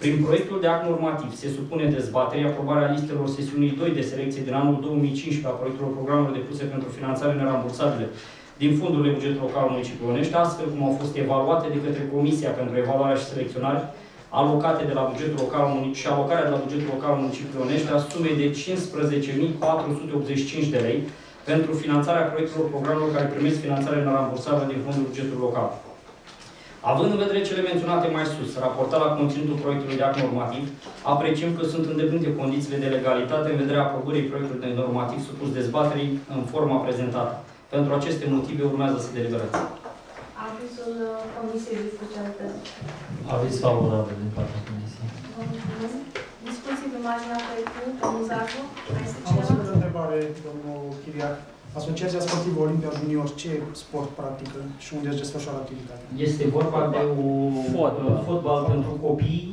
Prin proiectul de act normativ se supune dezbaterii aprobarea listelor sesiunii doi de selecție din anul două mii cincisprezece a proiectelor programelor depuse pentru finanțare nerambursabile din fondurile bugetului local al municipiului Onești, astfel cum au fost evaluate de către Comisia pentru Evaluarea și Selecționare alocate de la bugetul local și alocarea de la bugetul local al municipiului Onești a sumei de cincisprezece mii patru sute optzeci și cinci de lei pentru finanțarea proiectelor programelor care primesc finanțare nerambursabilă din fondul bugetului local. Având în vedere cele menționate mai sus, raportat la conținutul proiectului de act normativ, apreciem că sunt îndeplinite condițiile de legalitate în vederea aprobării proiectului de normativ supus dezbaterii în forma prezentată. Pentru aceste motive urmează să deliberați. Avizul Comisiei de Specialitate. Aviz favorabil din partea Comisiei. Vă mulțumesc. Discuții pe marginea proiectului, domnul Zacu. Am o singură întrebare, domnul Chiriac. Asociația sportivă Olimpia Junior, ce sport practică și unde își desfășoară activitatea? Este vorba de un fotbal, fotbal pentru copii.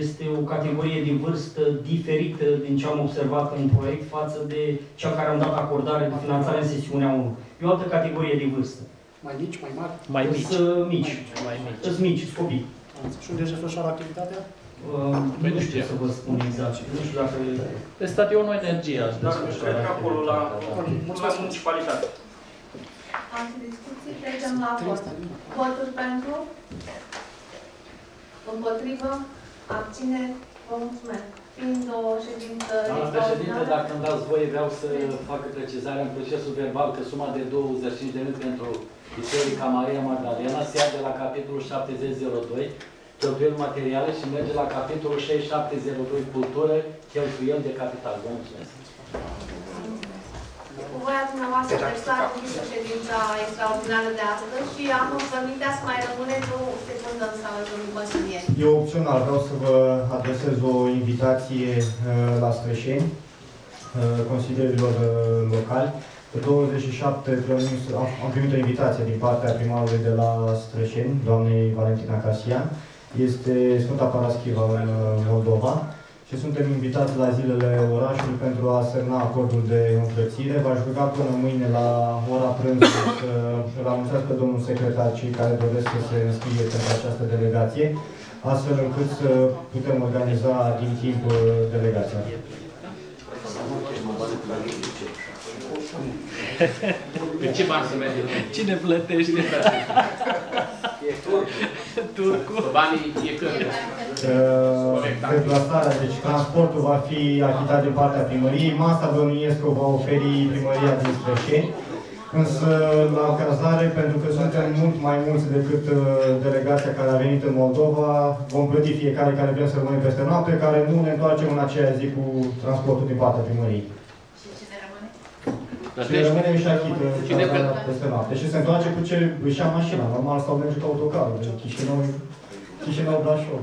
Este o categorie de vârstă diferită din ce am observat în proiect față de cea care am dat acordare de finanțare în sesiunea unu. E o altă categorie de vârstă. Mai mici, mai mari? Mai mici. Sunt mici. Mai mici. Sunt mici, sunt copii. Și unde își desfășoară activitatea? Uh, nu știu să vă spun exact. Nu știu dacă... Pe stadionul Energia. Dacă nu știu, cred că acolo la... Mulțumesc municipalitate. Alte discuții, trecem la vot. Votul pentru? Împotrivă? Abține? Vă mulțumesc. Fiind o ședință doamna președinte, dacă îmi dați voie, vreau să fac precizarea în procesul verbal că suma de douăzeci și cinci de mii pentru Biserica Magdalena se ia de la capitolul șaptezeci punct zero doi cheltuieli materiale și merge la capitolul șaizeci și șapte punct zero doi cultură, cheltuieli de capital. Vă mulțumesc! Cu voia dumneavoastră s-a închis ședința extraordinară de astăzi și am împărnitea să mai rămâneți o secundă în sală, domnul consilier. E opțional. Vreau să vă adresez o invitație la Spreșeni, consilierilor locali. Pe douăzeci și șapte am primit o invitație din partea primarului de la Spreșeni, doamnei Valentina Casian. Este Sfânta Paraschiva în Moldova. Și suntem invitați la zilele orașului pentru a semna acordul de înfrățire. V-aș ruga până mâine la ora prânzului să îl anunțați pe domnul secretar cei care doresc să se înscrie pentru această delegație, astfel încât să putem organiza din timp delegația. Pe ce bani se merge? Cine plătește? E turcul. Turcul. Banii e când? Deplasarea, deci transportul va fi achitat de partea primăriei. Masa bănuiesc va oferi primăria din Spreșeni. Însă, la cazare, pentru că suntem mult mai mulți decât delegația care a venit în Moldova, vom plăti fiecare care vrem să rămânem peste noapte, care nu ne întoarcem în aceea zi cu transportul din partea primăriei. Și rămânem și achită peste noapte. Și se întoarce cu ce își ia mașina, normal, sau merge cu autocarul, de Chișinău-Brașov.